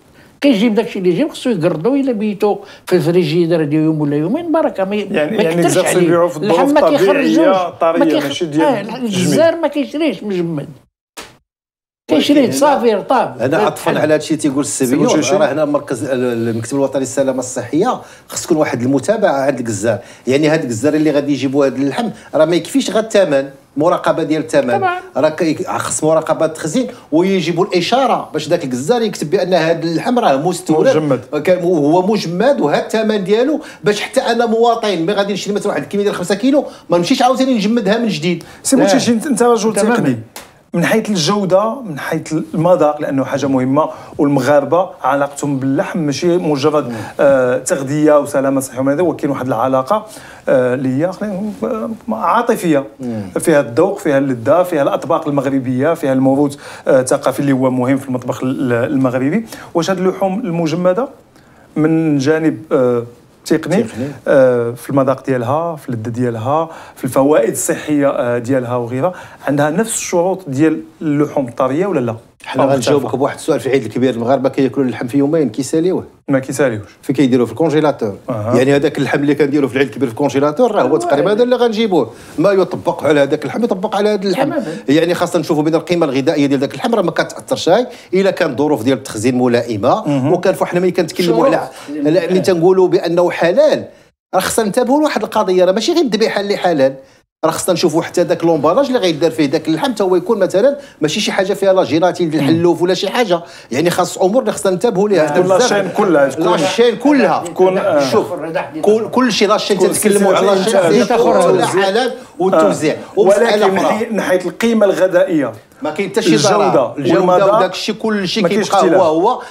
كيجيب داكشي اللي جيب خصو يقردو، الا بيتو في الفريجيدير ديال يوم ولا يومين بركه ما يعني يعني الجزار يبيعوا في الظروف الطبيعيه طريه ماشي ديال الجزار. ما كيشريش مجمد، كيشري صافي رطاب. هنا عطفا على هادشي تيقول السبيوطي، راه هنا مركز المكتب الوطني للسلامه الصحيه خص تكون واحد المتابعه عند الجزار، يعني هاد الجزار اللي غادي يجيبوا هاد اللحم راه ما يكفيش غير الثمن، مراقبه ديال الثمن، راه خص مراقبه التخزين، ويجيبوا الاشاره باش ذاك الجزار يكتب بان هاد اللحم راه مستورد وهو مجمد وهاد الثمن ديالو، باش حتى انا مواطن ملي غادي نشري مثلا واحد الكميه ديال خمسة كيلو ما نمشيش عاوتاني نجمدها من جديد. سي بوتشيشي، انت رجل تقني من حيث الجودة، من حيث المذاق، لأنه حاجة مهمة، والمغاربة علاقتهم باللحم ماشي مجرد آه تغذية وسلامة صحية وما إلى ذلك، ولكن واحد العلاقة اللي آه هي عاطفية، فيها الذوق، فيها اللذة، فيها الأطباق المغربية، فيها الموروث آه الثقافي اللي هو مهم في المطبخ المغربي. واش هاد اللحوم المجمدة من جانب آه تقني آه في المذاق ديالها، في اللذة ديالها، في الفوائد الصحيه آه ديالها وغيرها، عندها نفس الشروط ديال اللحوم الطريه ولا لا؟ حنا غنجاوبك بواحد السؤال. في العيد الكبير المغاربه كياكلوا اللحم في يومين كيساليوه، ما كيساليوش، في كيديروه في الكونجيلاتور. آه. يعني هذاك اللحم اللي كنديروه في العيد الكبير في الكونجيلاتور راه هو تقريبا هذا اللي غنجيبوه، ما يطبق على هذاك اللحم يطبق على هذا اللحم. يعني خاصه نشوفوا بين القيمه الغذائيه ديال ذاك اللحم راه ما كتاثرش هاي الا كان ظروف ديال التخزين ملائمه. وكان فحنا ملي كنتكلموا على ملي تنقولوا بانه حلال، راه خصنا ننتبهوا لواحد القضيه، راه ماشي غير الذبيحه اللي حلال، راه خصنا نشوفوا حتى ذاك لومبالاج اللي غيدار فيه ذاك اللحم حتى هو يكون مثلا ماشي شي حاجه فيها لا جيلاتين ديال الحلوف ولا شي حاجه. يعني خاص امور اللي خصنا ننتبهوا ليها. تكون لاشين كلها، تكون لاشين كلها، تكون شوف كل كل شي لاشين تتكلموا على لاشين حلال والتوزيع. ولكن من حيث القيمه الغذائيه ما كاين حتى شي الجوده الجوده وداك الشيء كلشي كيبقى هو هو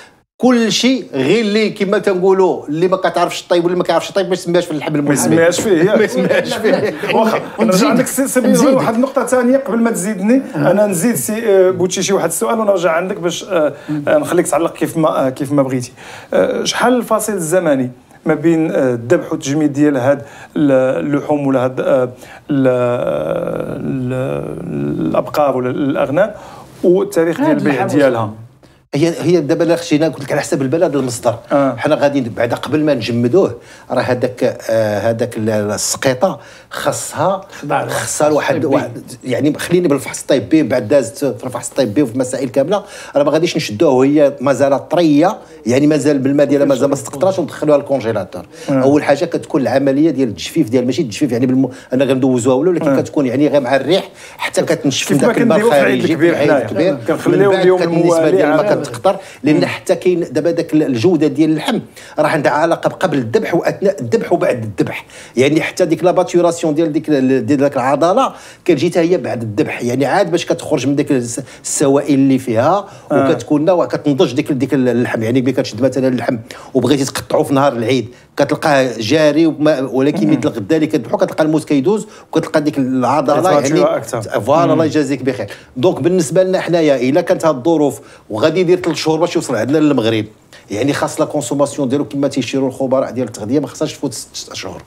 كل شيء، غير اللي كما تنقولوا اللي ما كتعرفش الطيب واللي ما كيعرفش الطيب ما يسميهاش في اللحم المجمد، ما يسميهاش فيه ما يسميهاش فيه. واخا نرجع عندك سبيوطي واحد النقطه ثانيه قبل ما تزيدني انا نزيد سي بوتشيشي واحد السؤال ونرجع عندك باش نخليك تعلق كيف ما كيف ما بغيتي. شحال الفاصل الزمني ما بين الذبح والتجميد ديال هاد اللحوم ولا هاد الابقار ولا الاغنام والتاريخ ديال البيع ديالها؟ هي هي دابا الا خشينا قلت لك على حسب البلد المصدر. آه. حنا غادي بعدا قبل ما نجمدوه راه هذاك هذاك السقيطه خاصها خاصها واحد واحد يعني خليني بالفحص الطبي، بعد دازت في الفحص الطبي وفي المسائل كامله، راه ما غاديش نشدوه وهي مازال طريه، يعني مازال بالماء ديالها مازال ما استقطراش، وندخلوها للكونجيلاتور. آه. اول حاجه كتكون العمليه ديال التجفيف ديال ماشي التجفيف يعني بالم... انا غندوزوها ولا ولكن آه. كتكون يعني غير مع الريح حتى كتنشف من داك الماء الخارجي الكبير، كنخليو اليوم الموالي تقطر، لان حتى كاين دابا داك الجوده ديال اللحم راه عندها علاقه قبل الذبح واثناء الذبح وبعد الذبح. يعني حتى ديك لاباتوراسيون ديال ديك ديال داك العضله كتجي هي بعد الذبح، يعني عاد باش كتخرج من ديك السوائل اللي فيها وكتكون وكتنضج ديك ديك اللحم. يعني ملي كتشد مثلا اللحم وبغيتي تقطعو في نهار العيد كتلقاه جاري، ولكن ملي الغدا اللي كتذبحو كتلقى الموت كيدوز وكتلقى ديك العضله يعني فوالا. الله يجازيك بخير. دونك بالنسبه لنا حنايا الا كانت هاد الظروف وغادي يدير ثلاث شهور باش يوصل عندنا للمغرب، يعني خاص لا كونسوماسيون ديالو كما تيشيروا الخبراء ديال التغذيه ما خصهاش تفوت ست اشهر.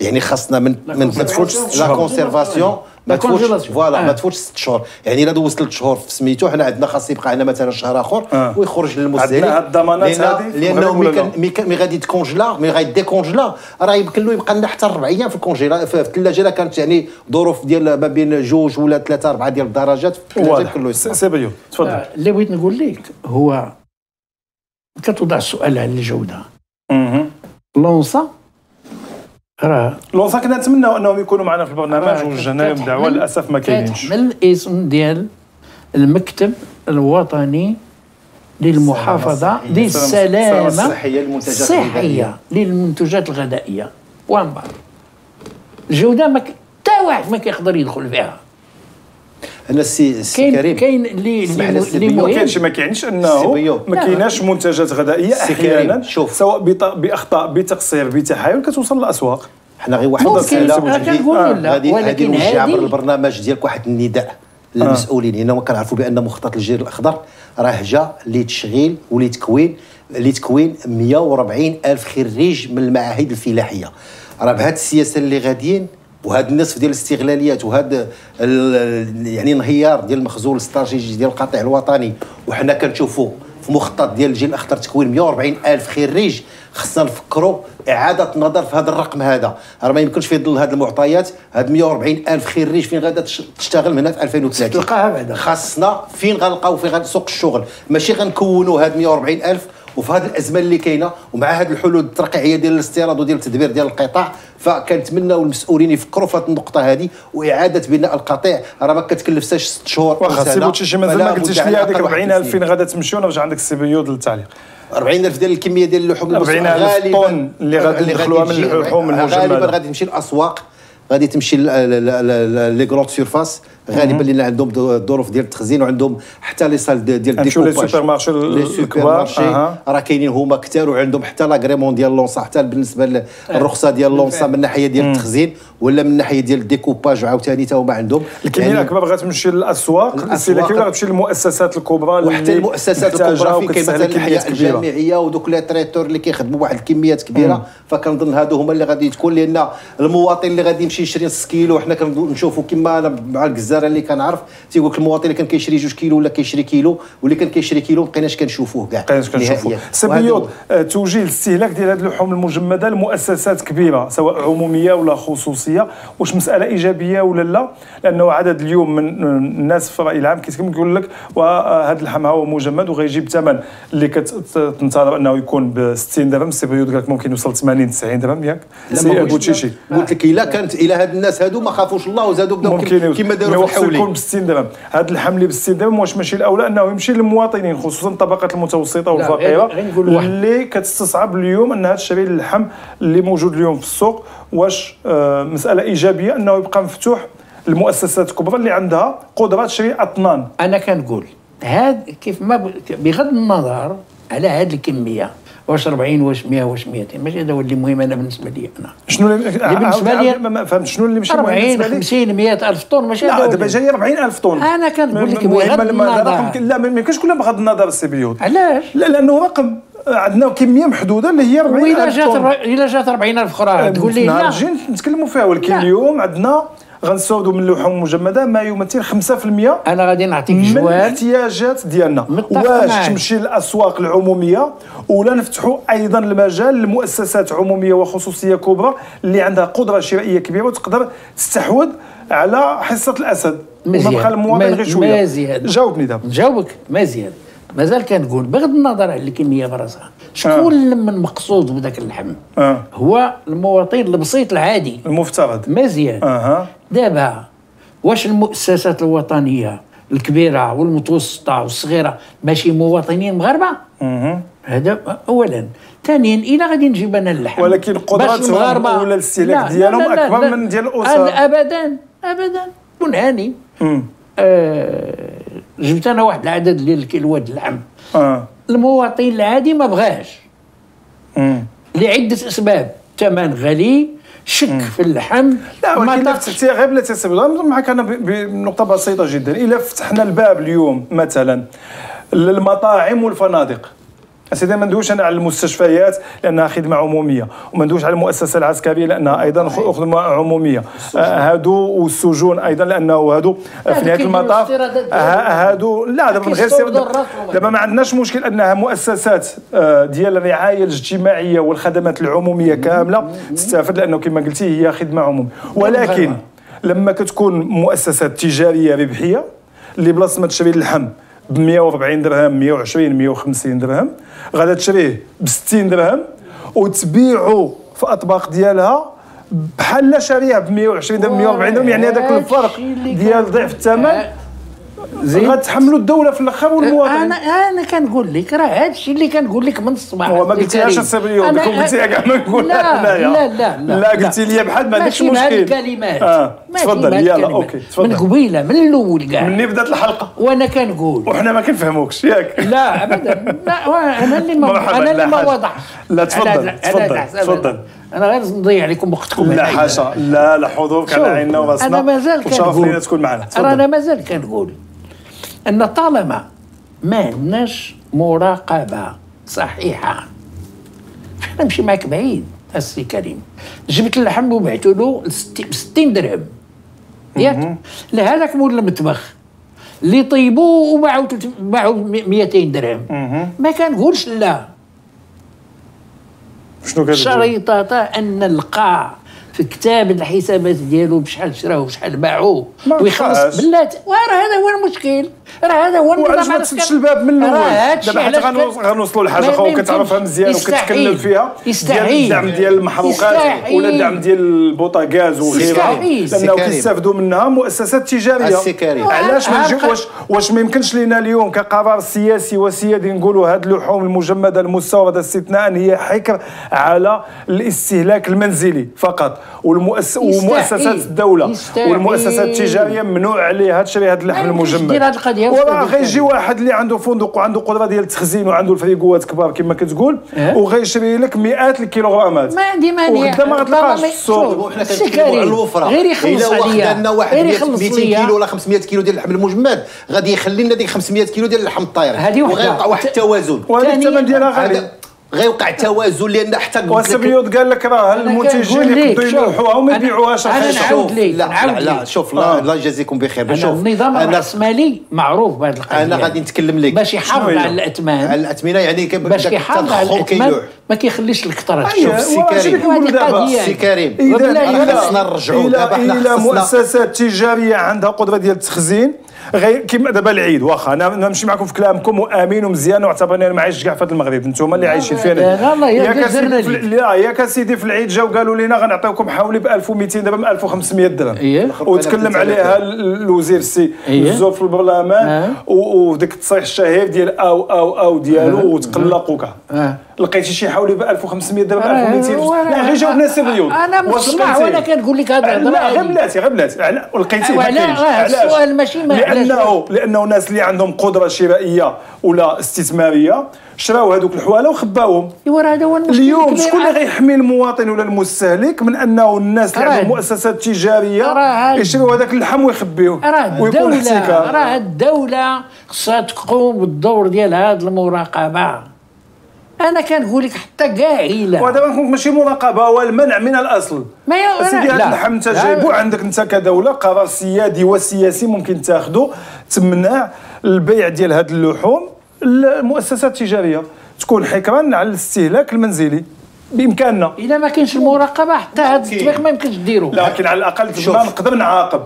يعني خاصنا من ما تفوتش لا كونسيرفاسيون ما تفوتش فوالا ما تفوتش ست شهور. يعني الا دوز ثلاث شهور في سميتو حنا عندنا خاص يبقى عندنا مثلا شهر اخر آه. ويخرج للمستهلك. عندنا هاد الضمانات هذه، لانه مي مي غادي تكونجلا مي غادي ديكونجلا راه يمكن له يبقى لنا حتى ربع ايام في الكونجيلا في الثلاجه، الا كانت يعني ظروف ديال ما بين جوج ولا ثلاثه اربعه ديال الدرجات في الثلاجه يمكن له يصير. سي بيو تفضل. اللي بغيت نقول لك هو كتوضع السؤال على الجوده. لونصا راه لونصا كنا نتمناو انهم يكونوا معنا في البرنامج ووجهنا لهم دعوه، للاسف ما كاينينش. من الاسم ديال المكتب الوطني للمحافظه للسلامه الصحيه للمنتجات الغذائيه، ومن بعد الجوده ما حتى واحد ما كيقدر يدخل فيها. انا السي كريم كاين اللي اللي ما كاينش، ما كيعنيش انه ما كايناش منتجات غذائيه احيانا سواء باخطاء بتقصير بتحايل كتوصل للاسواق. حنا غير واحد الرساله غادي نوجه عبر البرنامج ديالك، واحد النداء للمسؤولين هنا، وكنعرفوا بان مخطط الجيل الاخضر راه جا لتشغيل ولتكوين لتكوين مئة وأربعين ألف خريج من المعاهد الفلاحيه. راه بهذه السياسه اللي غاديين وهذا النصف ديال الاستغلاليات وهذا يعني انهيار ديال المخزون الاستراتيجي ديال القطاع الوطني، وحنا كنشوفوا في مخطط ديال الجيل الاخضر تكوين مئة وأربعين ألف خريج، خصنا نفكروا اعاده النظر في هذا الرقم هذا. راه ما يمكنش في ظل هذه المعطيات هاد مئة وأربعين ألف خريج فين غادا تشتغل من هنا في ألفين وثلاثين؟ تلقاها بعدا. خاصنا فين غنلقاو فين غادي سوق الشغل، ماشي غنكونوا هاد مئة وأربعين ألف. وفي هذه الازمه اللي كاينه ومع هذه الحلول الترقيعيه ديال الاستيراد وديال التدبير ديال القطاع، فكنتمناو المسؤولين يفكروا في هذه النقطه هذه واعاده بناء القطاع. راه ما كتكلفش ست شهور. واخا سي بوتشيشي مازال ما قلتيش لي هذيك أربعين ألف فين غادا تمشي، ونرجع عندك السيبيو للتعليق. أربعين ألف ديال الكميه ديال اللحوم أربعين ألف طن اللي غادي ندخلوها من اللحوم المجمده غالبا غادي تمشي للاسواق، غادي تمشي لي كروت سيرفاس غالبا اللي عندهم الظروف ديال التخزين وعندهم حتى لي سال ديال الديكوباج. لي سوبر مارشي الكبار راه كاينين هما كثار، وعندهم حتى لاغريمون ديال لونصا، حتى بالنسبه للرخصه ديال لونصا من ناحيه ديال التخزين ولا من ناحيه ديال الديكوباج، وعاوتاني تا هما عندهم الكميه يعني الكبار غتمشي للاسواق، السي لكن غتمشي للمؤسسات الكبرى وحتى المؤسسات الكبرى فين كاين الحياه الجامعيه ودوك لي تريتور اللي كيخدموا واحد الكميات كبيره. فكنظن هادو هما اللي غادي تكون، لان المواطن اللي غادي يمشي يشري نص كيلو وحنا كنشوفوا كما انا مع الجزاره اللي كنعرف تيقول لك المواطن اللي كان كيشري جوج كيلو ولا كيشري كيلو واللي كان كيشري كيلو مابقيناش كنشوفوه كاع. مابقيناش كنشوفوه. سبيوط توجيه الاستهلاك ديال هذه اللحوم المجمده لمؤسسات كبيره سواء عموميه ولا خصوصيه، واش مساله ايجابيه ولا لا؟ لانه عدد اليوم من الناس في الراي العام كيقول لك وهذا اللحم هو مجمد وغيجيب ثمن اللي كتنتظر انه يكون ب ستين درهم. سبيوط قال لك ممكن يوصل ثمانين تسعين درهم، ياك؟ سي بوتشيشي قلت لك الا كانت الى هاد الناس هادو ما خافوش الله وزادوا بداو كيما داروا في الحولي يكون ب ستين درهم. هاد اللحم اللي ب ستين درهم واش ماشي الاولى انه يمشي للمواطنين خصوصا الطبقات المتوسطه والفقيره واللي كتستصعب اليوم انها تشري اللحم اللي موجود اليوم في السوق؟ واش آه مساله ايجابيه انه يبقى مفتوح للمؤسسات الكبرى اللي عندها قدره تشري اطنان؟ انا كنقول هاد كيف ما بغض النظر على هاد الكميه واش أربعين واش مئة واش مئتين، ماشي هذا هو اللي مهم. انا بالنسبه لي انا شنو اللي بالنسبه لي ما فهمتش شنو اللي ماشي مهم بالنسبه لي خمسين مئة ألف طن، ماشي هذا. لا دابا جايه أربعين ألف طن. انا كنقول لك بغض النظر لا ما يمكنش كلها بغض النظر السبيوط. علاش؟ لا لانه رقم عندنا كميه محدوده اللي هي أربعين ألف طن. الا جات الا جات أربعين ألف اخرى تقول لي لا نجي نتكلموا فيها، ولكن اليوم عندنا غنسوردوا من اللحوم المجمده ما يمثل خمسة بالمئة. انا غادي نعطيك جواب من الاحتياجات ديالنا، واش تمشي للاسواق العموميه ولا نفتحوا ايضا المجال لمؤسسات عموميه وخصوصيه كبرى اللي عندها قدره شرائيه كبيره وتقدر تستحوذ على حصه الاسد وتبقى المواطن غير شويه. جاوبني دابا. نجاوبك مزيان. مازال كنقول بغض النظر على الكميه براسها شكون آه. من مقصود بداك اللحم آه. هو المواطن البسيط العادي المفترض مزيان آه. دابا واش المؤسسات الوطنيه الكبيره والمتوسطه والصغيره ماشي مواطنين مغاربه؟ آه. هذا اولا. ثانيا الا غادي نجيب انا اللحم ولكن قدراتهم ولا الاستهلاك ديالهم اكبر لا من ديال الاسر. ابدا ابدا كنهاني آه. جبت انا واحد العدد ديال الكيلوات ديال اللحم آه. المواطن العادي ما بغاش مم. لعده اسباب، الثمن غالي، شك مم. في اللحم. لا ولكن افتتي غير بلا تسبب معك انا بنقطه بسيطه جدا. الا فتحنا الباب اليوم مثلا للمطاعم والفنادق اسيدي، ما ندويش انا على المستشفيات لانها خدمه عموميه، وما ندويش على المؤسسه العسكريه لانها ايضا خدمه عموميه، هادو والسجون ايضا لانه هادو في نهايه المطاف هادو. لا دابا من غير دابا ما عندناش مشكل انها مؤسسات ديال الرعايه الاجتماعيه والخدمات العموميه كامله تستافد لانه كما قلتي هي خدمه عموميه، ولكن لما كتكون مؤسسات تجاريه ربحيه اللي بلاص ما تشري اللحم ب مئة وأربعين درهم مئة وعشرين مئة وخمسين درهم غادا تشريه ب ستين درهم وتبيعو في اطباق ديالها بحال شاريها ب مية وعشرين دابا مية وأربعين، يعني هذاك الفرق ديال ضعف الثمن غتحملوا الدوله في الاخر والمواطن. انا انا كنقول لك راه هذا الشيء اللي كنقول لك من الصباح. هو ما قلتيهاش السبيوطي، قلتيها كاع ما نقولها هنايا. لا لا لا لا قلتي لي بحال ما عندكش مشكل. ماشي بهالكلمات. اه تفضل يلا اوكي تفضل. من قبيله من الاول كاع مني بدات الحلقه وانا كنقول وحنا ما كنفهموكش ياك. لا ابدا لا انا اللي ما انا اللي ما وضحتش. لا تفضل تفضل تفضل. انا غير نضيع عليكم وقتكم. لا حاشا لا لا حضورك على عيننا وراسنا. انا مازال كنقول شرف لينا تكون معنا. انا مازال كنقول أن طالما ما عندناش مراقبة صحيحة فأنا نمشي معاك بعيد. السي كريم جبت اللحم وبعته له بستين درهم ياك لهذاك مول المطبخ اللي طيبوه وباعوا باعوا ميتين درهم. ما كنقولش لا. شنو كتقول؟ شريطة أن نلقى في كتاب الحسابات ديالو بشحال شراوه وشحال باعوه ويخلص بلاتي. وراه هذا هو المشكل، راه هذا هو النظام. علاش ما تسدش الباب من الاول؟ دابا حتى غنوصلوا لحاجه اخرى وكتعرفها مزيان وكتكلم فيها ديال الدعم ديال المحروقات ولا الدعم ديال البوطاغاز وغيرها لانه كيستافدوا منها مؤسسات تجاريه. علاش ما نجيوش؟ واش واش ما يمكنش لينا اليوم كقرار سياسي وسيادي نقولوا هاد اللحوم المجمده المستورده استثناء هي حكر على الاستهلاك المنزلي فقط، والمؤس... ومؤسسات الدولة والمؤسسات التجارية ممنوع عليها تشري هذا اللحم المجمد. وراه غيجي واحد اللي عنده فندق وعنده قدرة ديال التخزين وعنده الفريقوات كبار كما كتقول وغيشري لك مئات الكيلوغرامات. ما عندي مانع وغدا ما غتلقاش في السوق. حنا كنتكلموا على الوفرة. غير يخلص عليا لنا واحد مئتين كيلو ولا خمسمية كيلو ديال اللحم المجمد غادي يخلي لنا ديك خمسمية كيلو ديال اللحم الطاير وغيوقع واحد التوازن. وهذا الثمن ديالها غالي غيوقع التوازن لان حتى وسبيوط قال لك راه المنتجين اللي بغاو يلوحوها وما يبيعوهاش. لا لا شوف لا لا يجازيكم بخير. بشوف النظام الراسمالي معروف بهذا القضيه. انا غادي نتكلم لك باش يحافظ على الاثمان على الاثمنه يعني باش يحافظ على الاثمان ما كيخليش الكثره. شوف السي كريم دابا السي كريم الا خصنا نرجعوا دابا حنا خصنا مؤسسات تجاريه عندها قدره ديال التخزين غير كيما دابا العيد. واخا انا نمشي معكم في كلامكم وامين ومزيان وعتبرني انا ما عايش كاع في هذا المغرب انتم اللي عايشين فيه. لا ياك سيدي في العيد جاو قالوا لنا غنعطيوكم حوالي ب ألف ومئتين دابا ب ألف وخمسمية درهم وتكلم عليها الوزير السي الزوف في البرلمان وديك التصريح الشهير ديال او او او ديالو وتقلق وكاع. لقيتي شي حوالي ب ألف وخمسمية دابا ألف ومئتين. لا غير جاوبنا سيريوز. انا مسمع وانا كنقول لك هاد الهضره. لا غير بلاتي غير بلاتي لقيتي السؤال ماشي لانه لانه الناس اللي عندهم قدره شرائيه ولا استثماريه شراو هذوك الحواله وخباوهم. ايوا راه هذا هو المشكل اليوم. شكون اللي غيحمي المواطن ولا المستهلك من انه الناس اللي عندهم مؤسسات تجاريه يشريو هذاك اللحم ويخبيوه ويكون احتكار؟ راه الدوله خصها تقوم بالدور ديال هذه المراقبه. أنا كنقول لك حتى قاعيله ودابا نكون ماشي مراقبة والمنع من الأصل. ما سيدي هذا اللحم أنت جايبو عندك أنت كدولة قرار سيادي وسياسي ممكن تاخذو تمنع البيع ديال هاد اللحوم للمؤسسات التجارية تكون حكرا على الاستهلاك المنزلي بإمكاننا. إلا ما كاينش المراقبة حتى هاد التطبيق ما يمكنش ديرو. لكن على الأقل تما نقدر نعاقب.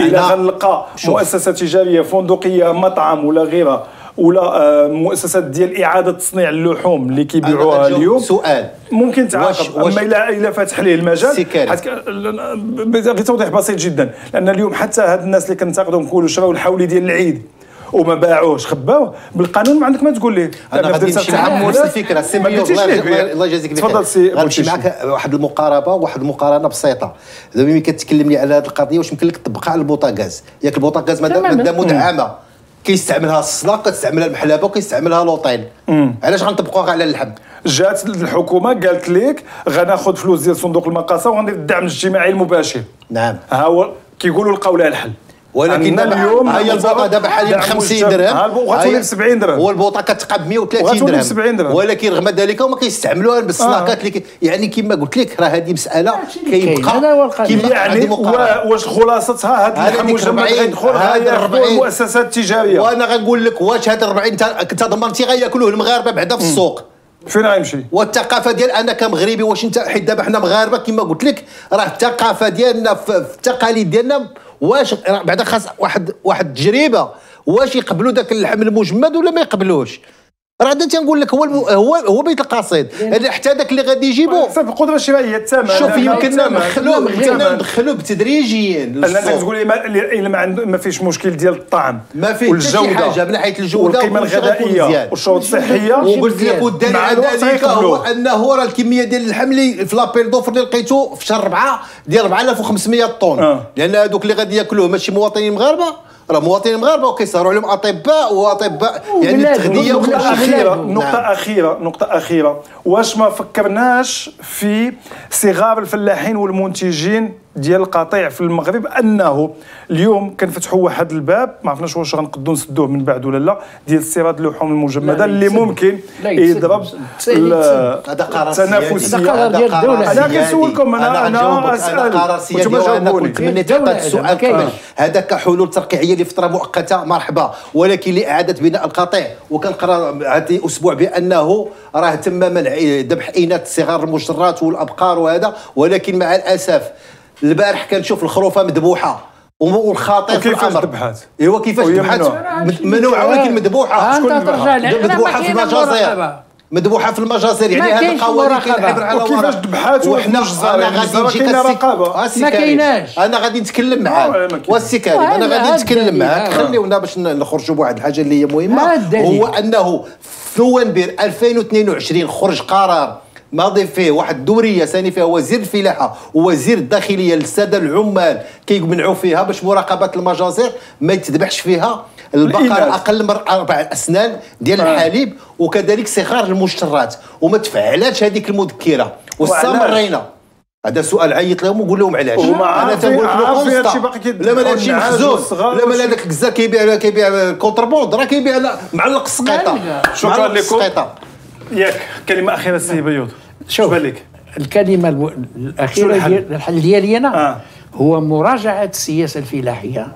إلا غنلقى مؤسسة تجارية فندقية مطعم ولا غيرها ولا مؤسسات ديال اعاده تصنيع اللحوم اللي كيبيعوها اليوم سؤال ممكن تعاقب. اما الا الا فاتح ليه المجال بتوضيح بسيط جدا لان اليوم حتى هاد الناس اللي كنتقدوا نقولوا شراو الحولي ديال العيد وما باعوش خباوه بالقانون ما عندك ما تقول ليه. انا غادي نمشي معاك نفس الفكره سي الله يجازيك بخير. تفضل سي غنمشي معاك واحد المقاربه واحد المقارنه بسيطه. دابا ملي كتكلمني على هذه القضيه واش يمكن لك تطبقها على البوطاغاز؟ ياك البوطاغاز مادا مدعمه كيستعملها الصلا كتستعملها المحلبه وكيستعملها لوطين. علاش غنطبقوها على اللحم؟ جات الحكومه قالت لك غناخذ فلوس ديال صندوق المقاصه وغندير الدعم الاجتماعي المباشر. نعم ها هو كيقولوا لقاو لها الحل. ولكن اليوم هي البوطه دابا حاليا ب خمسين درهم وغتولي ب سبعين درهم والبوطه كتقاب مية وثلاثين درهم. ولكن رغم ذلك هما كيستعملوها بالصناكات اللي يعني كما قلت لك راه هذه مساله كيبقى كيما يعني. واش خلاصتها هذا اللحم المجمد غيدخل هذا المؤسسات التجاريه؟ وانا غنقول لك واش هذا أربعين انت ضمنتي غياكلوه المغاربه بعدا في السوق؟ فين غيمشي؟ والثقافه ديال انا كمغربي واش انت حيت دابا حنا مغاربه كما قلت لك راه الثقافه ديالنا في التقاليد ديالنا واش بعدا خاص واحد واحد التجربه واش يقبلوا ذاك اللحم المجمد ولا ما يقبلوش. راه انا تنقول لك هو هو هو بيت القصيد حتى داك اللي غادي يجيبوه حسب القدره الشرائيه الثمن. شوف يمكننا نخلوه ندخلوه تدريجيا. انا تقول لي ما فيش مشكل ديال الطعم ما فيه والجوده حاجه من حيث الجوده والقيمه الغذائيه والشروط الصحيه. وقلت لك والدليل على ذلك هو انه راه الكميه ديال اللحم اللي في لابيل دوفر اللي لقيته في شهر أربعة ديال أربعة آلاف وخمسمائة طن أه. لان هذوك اللي غادي ياكلوه ماشي مواطنين مغاربه راه مواطنين مغاربه وكيسهروا عليهم اطباء واطباء يعني التغذيه. نقطه اخيره نقطه اخيره نقطه اخيره واش ما فكرناش في صغار الفلاحين والمنتجين ديال القطيع في المغرب انه اليوم كنفتحوا واحد الباب ما عرفناش واش غنقدو نسدوه من بعد ولا لا ديال استيراد اللحوم المجمده اللي ممكن يضرب هذا قرار سياسي. انا كنسولكم انا انا اسال قرار سياسي وانا كنت منيت هذا السؤال هذا كحلول ترقيعيه اللي فتره مؤقته مرحبا ولكن لاعاده بناء القطيع. وكنقرا هذا اسبوع بانه راه تم منع ذبح اناث صغار المجرات والابقار وهذا ولكن مع الاسف البارح كنشوف الخروفه مذبوحه والخاطر في الامر ذبحات ايوا كيفاش ذبحات منوعه ولكن مذبوحه مذبوحه في المجازر مذبوحه في المجازر يعني هذا القوانين كنعبر على كيفاش ذبحات وحنا غادي نجيك ما كايناش. انا غادي نتكلم معاك والسي كريم انا غادي نتكلم معاك خليونا باش نخرجوا بواحد الحاجه اللي هي مهمه هو انه في نوفمبر ألفين واثنين وعشرين خرج قرار ماضي فيه واحد الدوريه ثاني فيها وزير الفلاحه ووزير الداخليه للساده العمال كيمنعوا فيها باش مراقبه المجازر ما يتذبحش فيها البقر اقل من اربع اسنان ديال الحليب وكذلك صغار المشترات وما تفعلاتش هذيك المذكره واستمرينا. هذا سؤال عيط لهم وقول لهم علاش انا تنقول لك الكونستا لا ما هادشي مخزوز لا ما هذاك الكزا كيبيع كيبيع الكونتربوند راه كيبيع معلق السقيطه. شكرا لكم. ياك كلمه اخيره سي بيوض شوف بالك الكلمه الو... الاخيره الحل ديالي انا آه. هو مراجعه السياسه الفلاحيه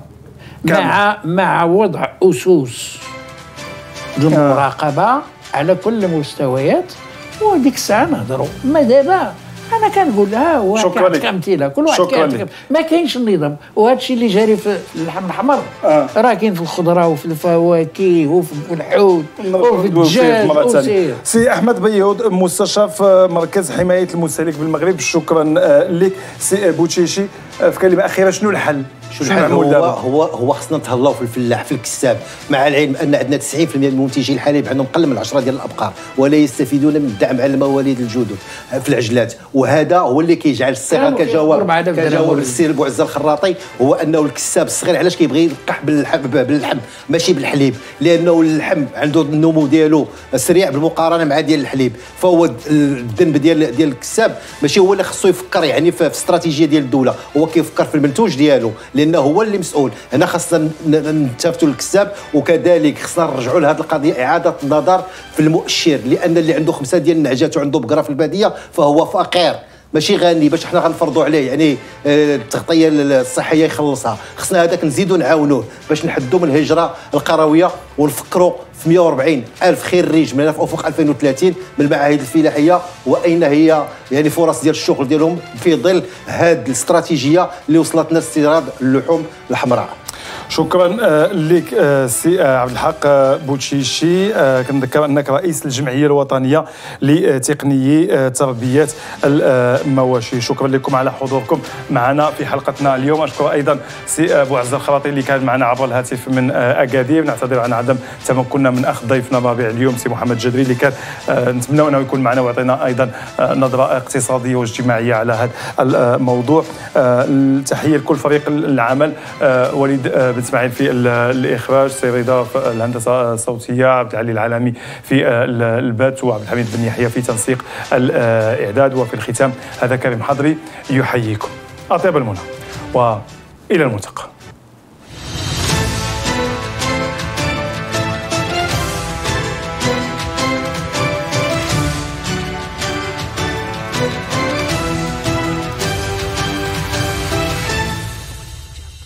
كم. مع مع وضع اسس للمراقبه آه. على كل المستويات وديك الساعه نهضروا. ما دابا انا كنقول ها هو كامثله كل واحد كيعتقد ما كاينش النظام وهذا الشيء اللي جاري في اللحم الاحمر آه. راه كاين في الخضره وفي الفواكه وفي الحوت وفي الدجاج. سي احمد بيوض مستشار في مركز حمايه المستهلك بالمغرب شكرا لك. سي بوتشيشي في كلمه اخيره شنو الحل؟ شنو الحل هو دابا؟ هو هو خصنا نتهلاو في الفلاح في الكساب مع العلم ان عندنا تسعين في المائة من منتجي الحليب عندهم اقل من عشرة ديال الابقار ولا يستفيدون من الدعم على المواليد الجدد في العجلات وهذا هو اللي كيجعل الصغار كجواب كجواب للسير ابو عزة الخراطي هو انه الكساب الصغير علاش كيبغي يلقح باللحم ماشي بالحليب لانه اللحم عنده النمو ديالو سريع بالمقارنه مع ديال الحليب فهو الذنب ديال ديال الكساب ماشي هو اللي خصو يفكر يعني في الاستراتيجيه ديال الدوله هو كيفكر في المنتوج ديالو لانه هو اللي مسؤول. هنا خصنا نتافتوا للكساب وكذلك خصنا نرجعوا لهذه القضيه اعاده النظر في المؤشر لان اللي عنده خمسه ديال النعجات وعنده بقره في الباديه فهو فقير ماشي غني باش حنا غنفرضوا عليه يعني التغطيه الصحيه يخلصها. خصنا هذاك نزيدوا نعاونوه باش نحدوا من الهجره القرويه ونفكروا في مائة وأربعين ألف خريج من افق ألفين وثلاثين من المعاهد الفلاحيه واين هي يعني فرص ديال الشغل ديالهم في ظل هذه الاستراتيجيه اللي وصلتنا لاستيراد اللحوم الحمراء. شكرا لك سي عبد الحق بوتشيشي. كنذكر انك رئيس الجمعيه الوطنيه لتقنيي تربيه المواشي. شكرا لكم على حضوركم معنا في حلقتنا اليوم. اشكر ايضا سي ابو عزة الخراطي اللي كان معنا عبر الهاتف من اكادير. نعتذر عن عدم تمكننا من اخذ ضيفنا الرابع اليوم سي محمد جدري اللي كان نتمنى انه يكون معنا ويعطينا ايضا نظره اقتصاديه واجتماعيه على هذا الموضوع. تحيه لكل فريق العمل وليد بن اسماعيل في الاخراج، سي رضا في الهندسه الصوتيه، عبد العلي العالمي في البث وعبد الحميد بن يحيى في تنسيق الاعداد. وفي الختام هذا كريم حضري يحييكم. اطيب المنى والى الملتقى.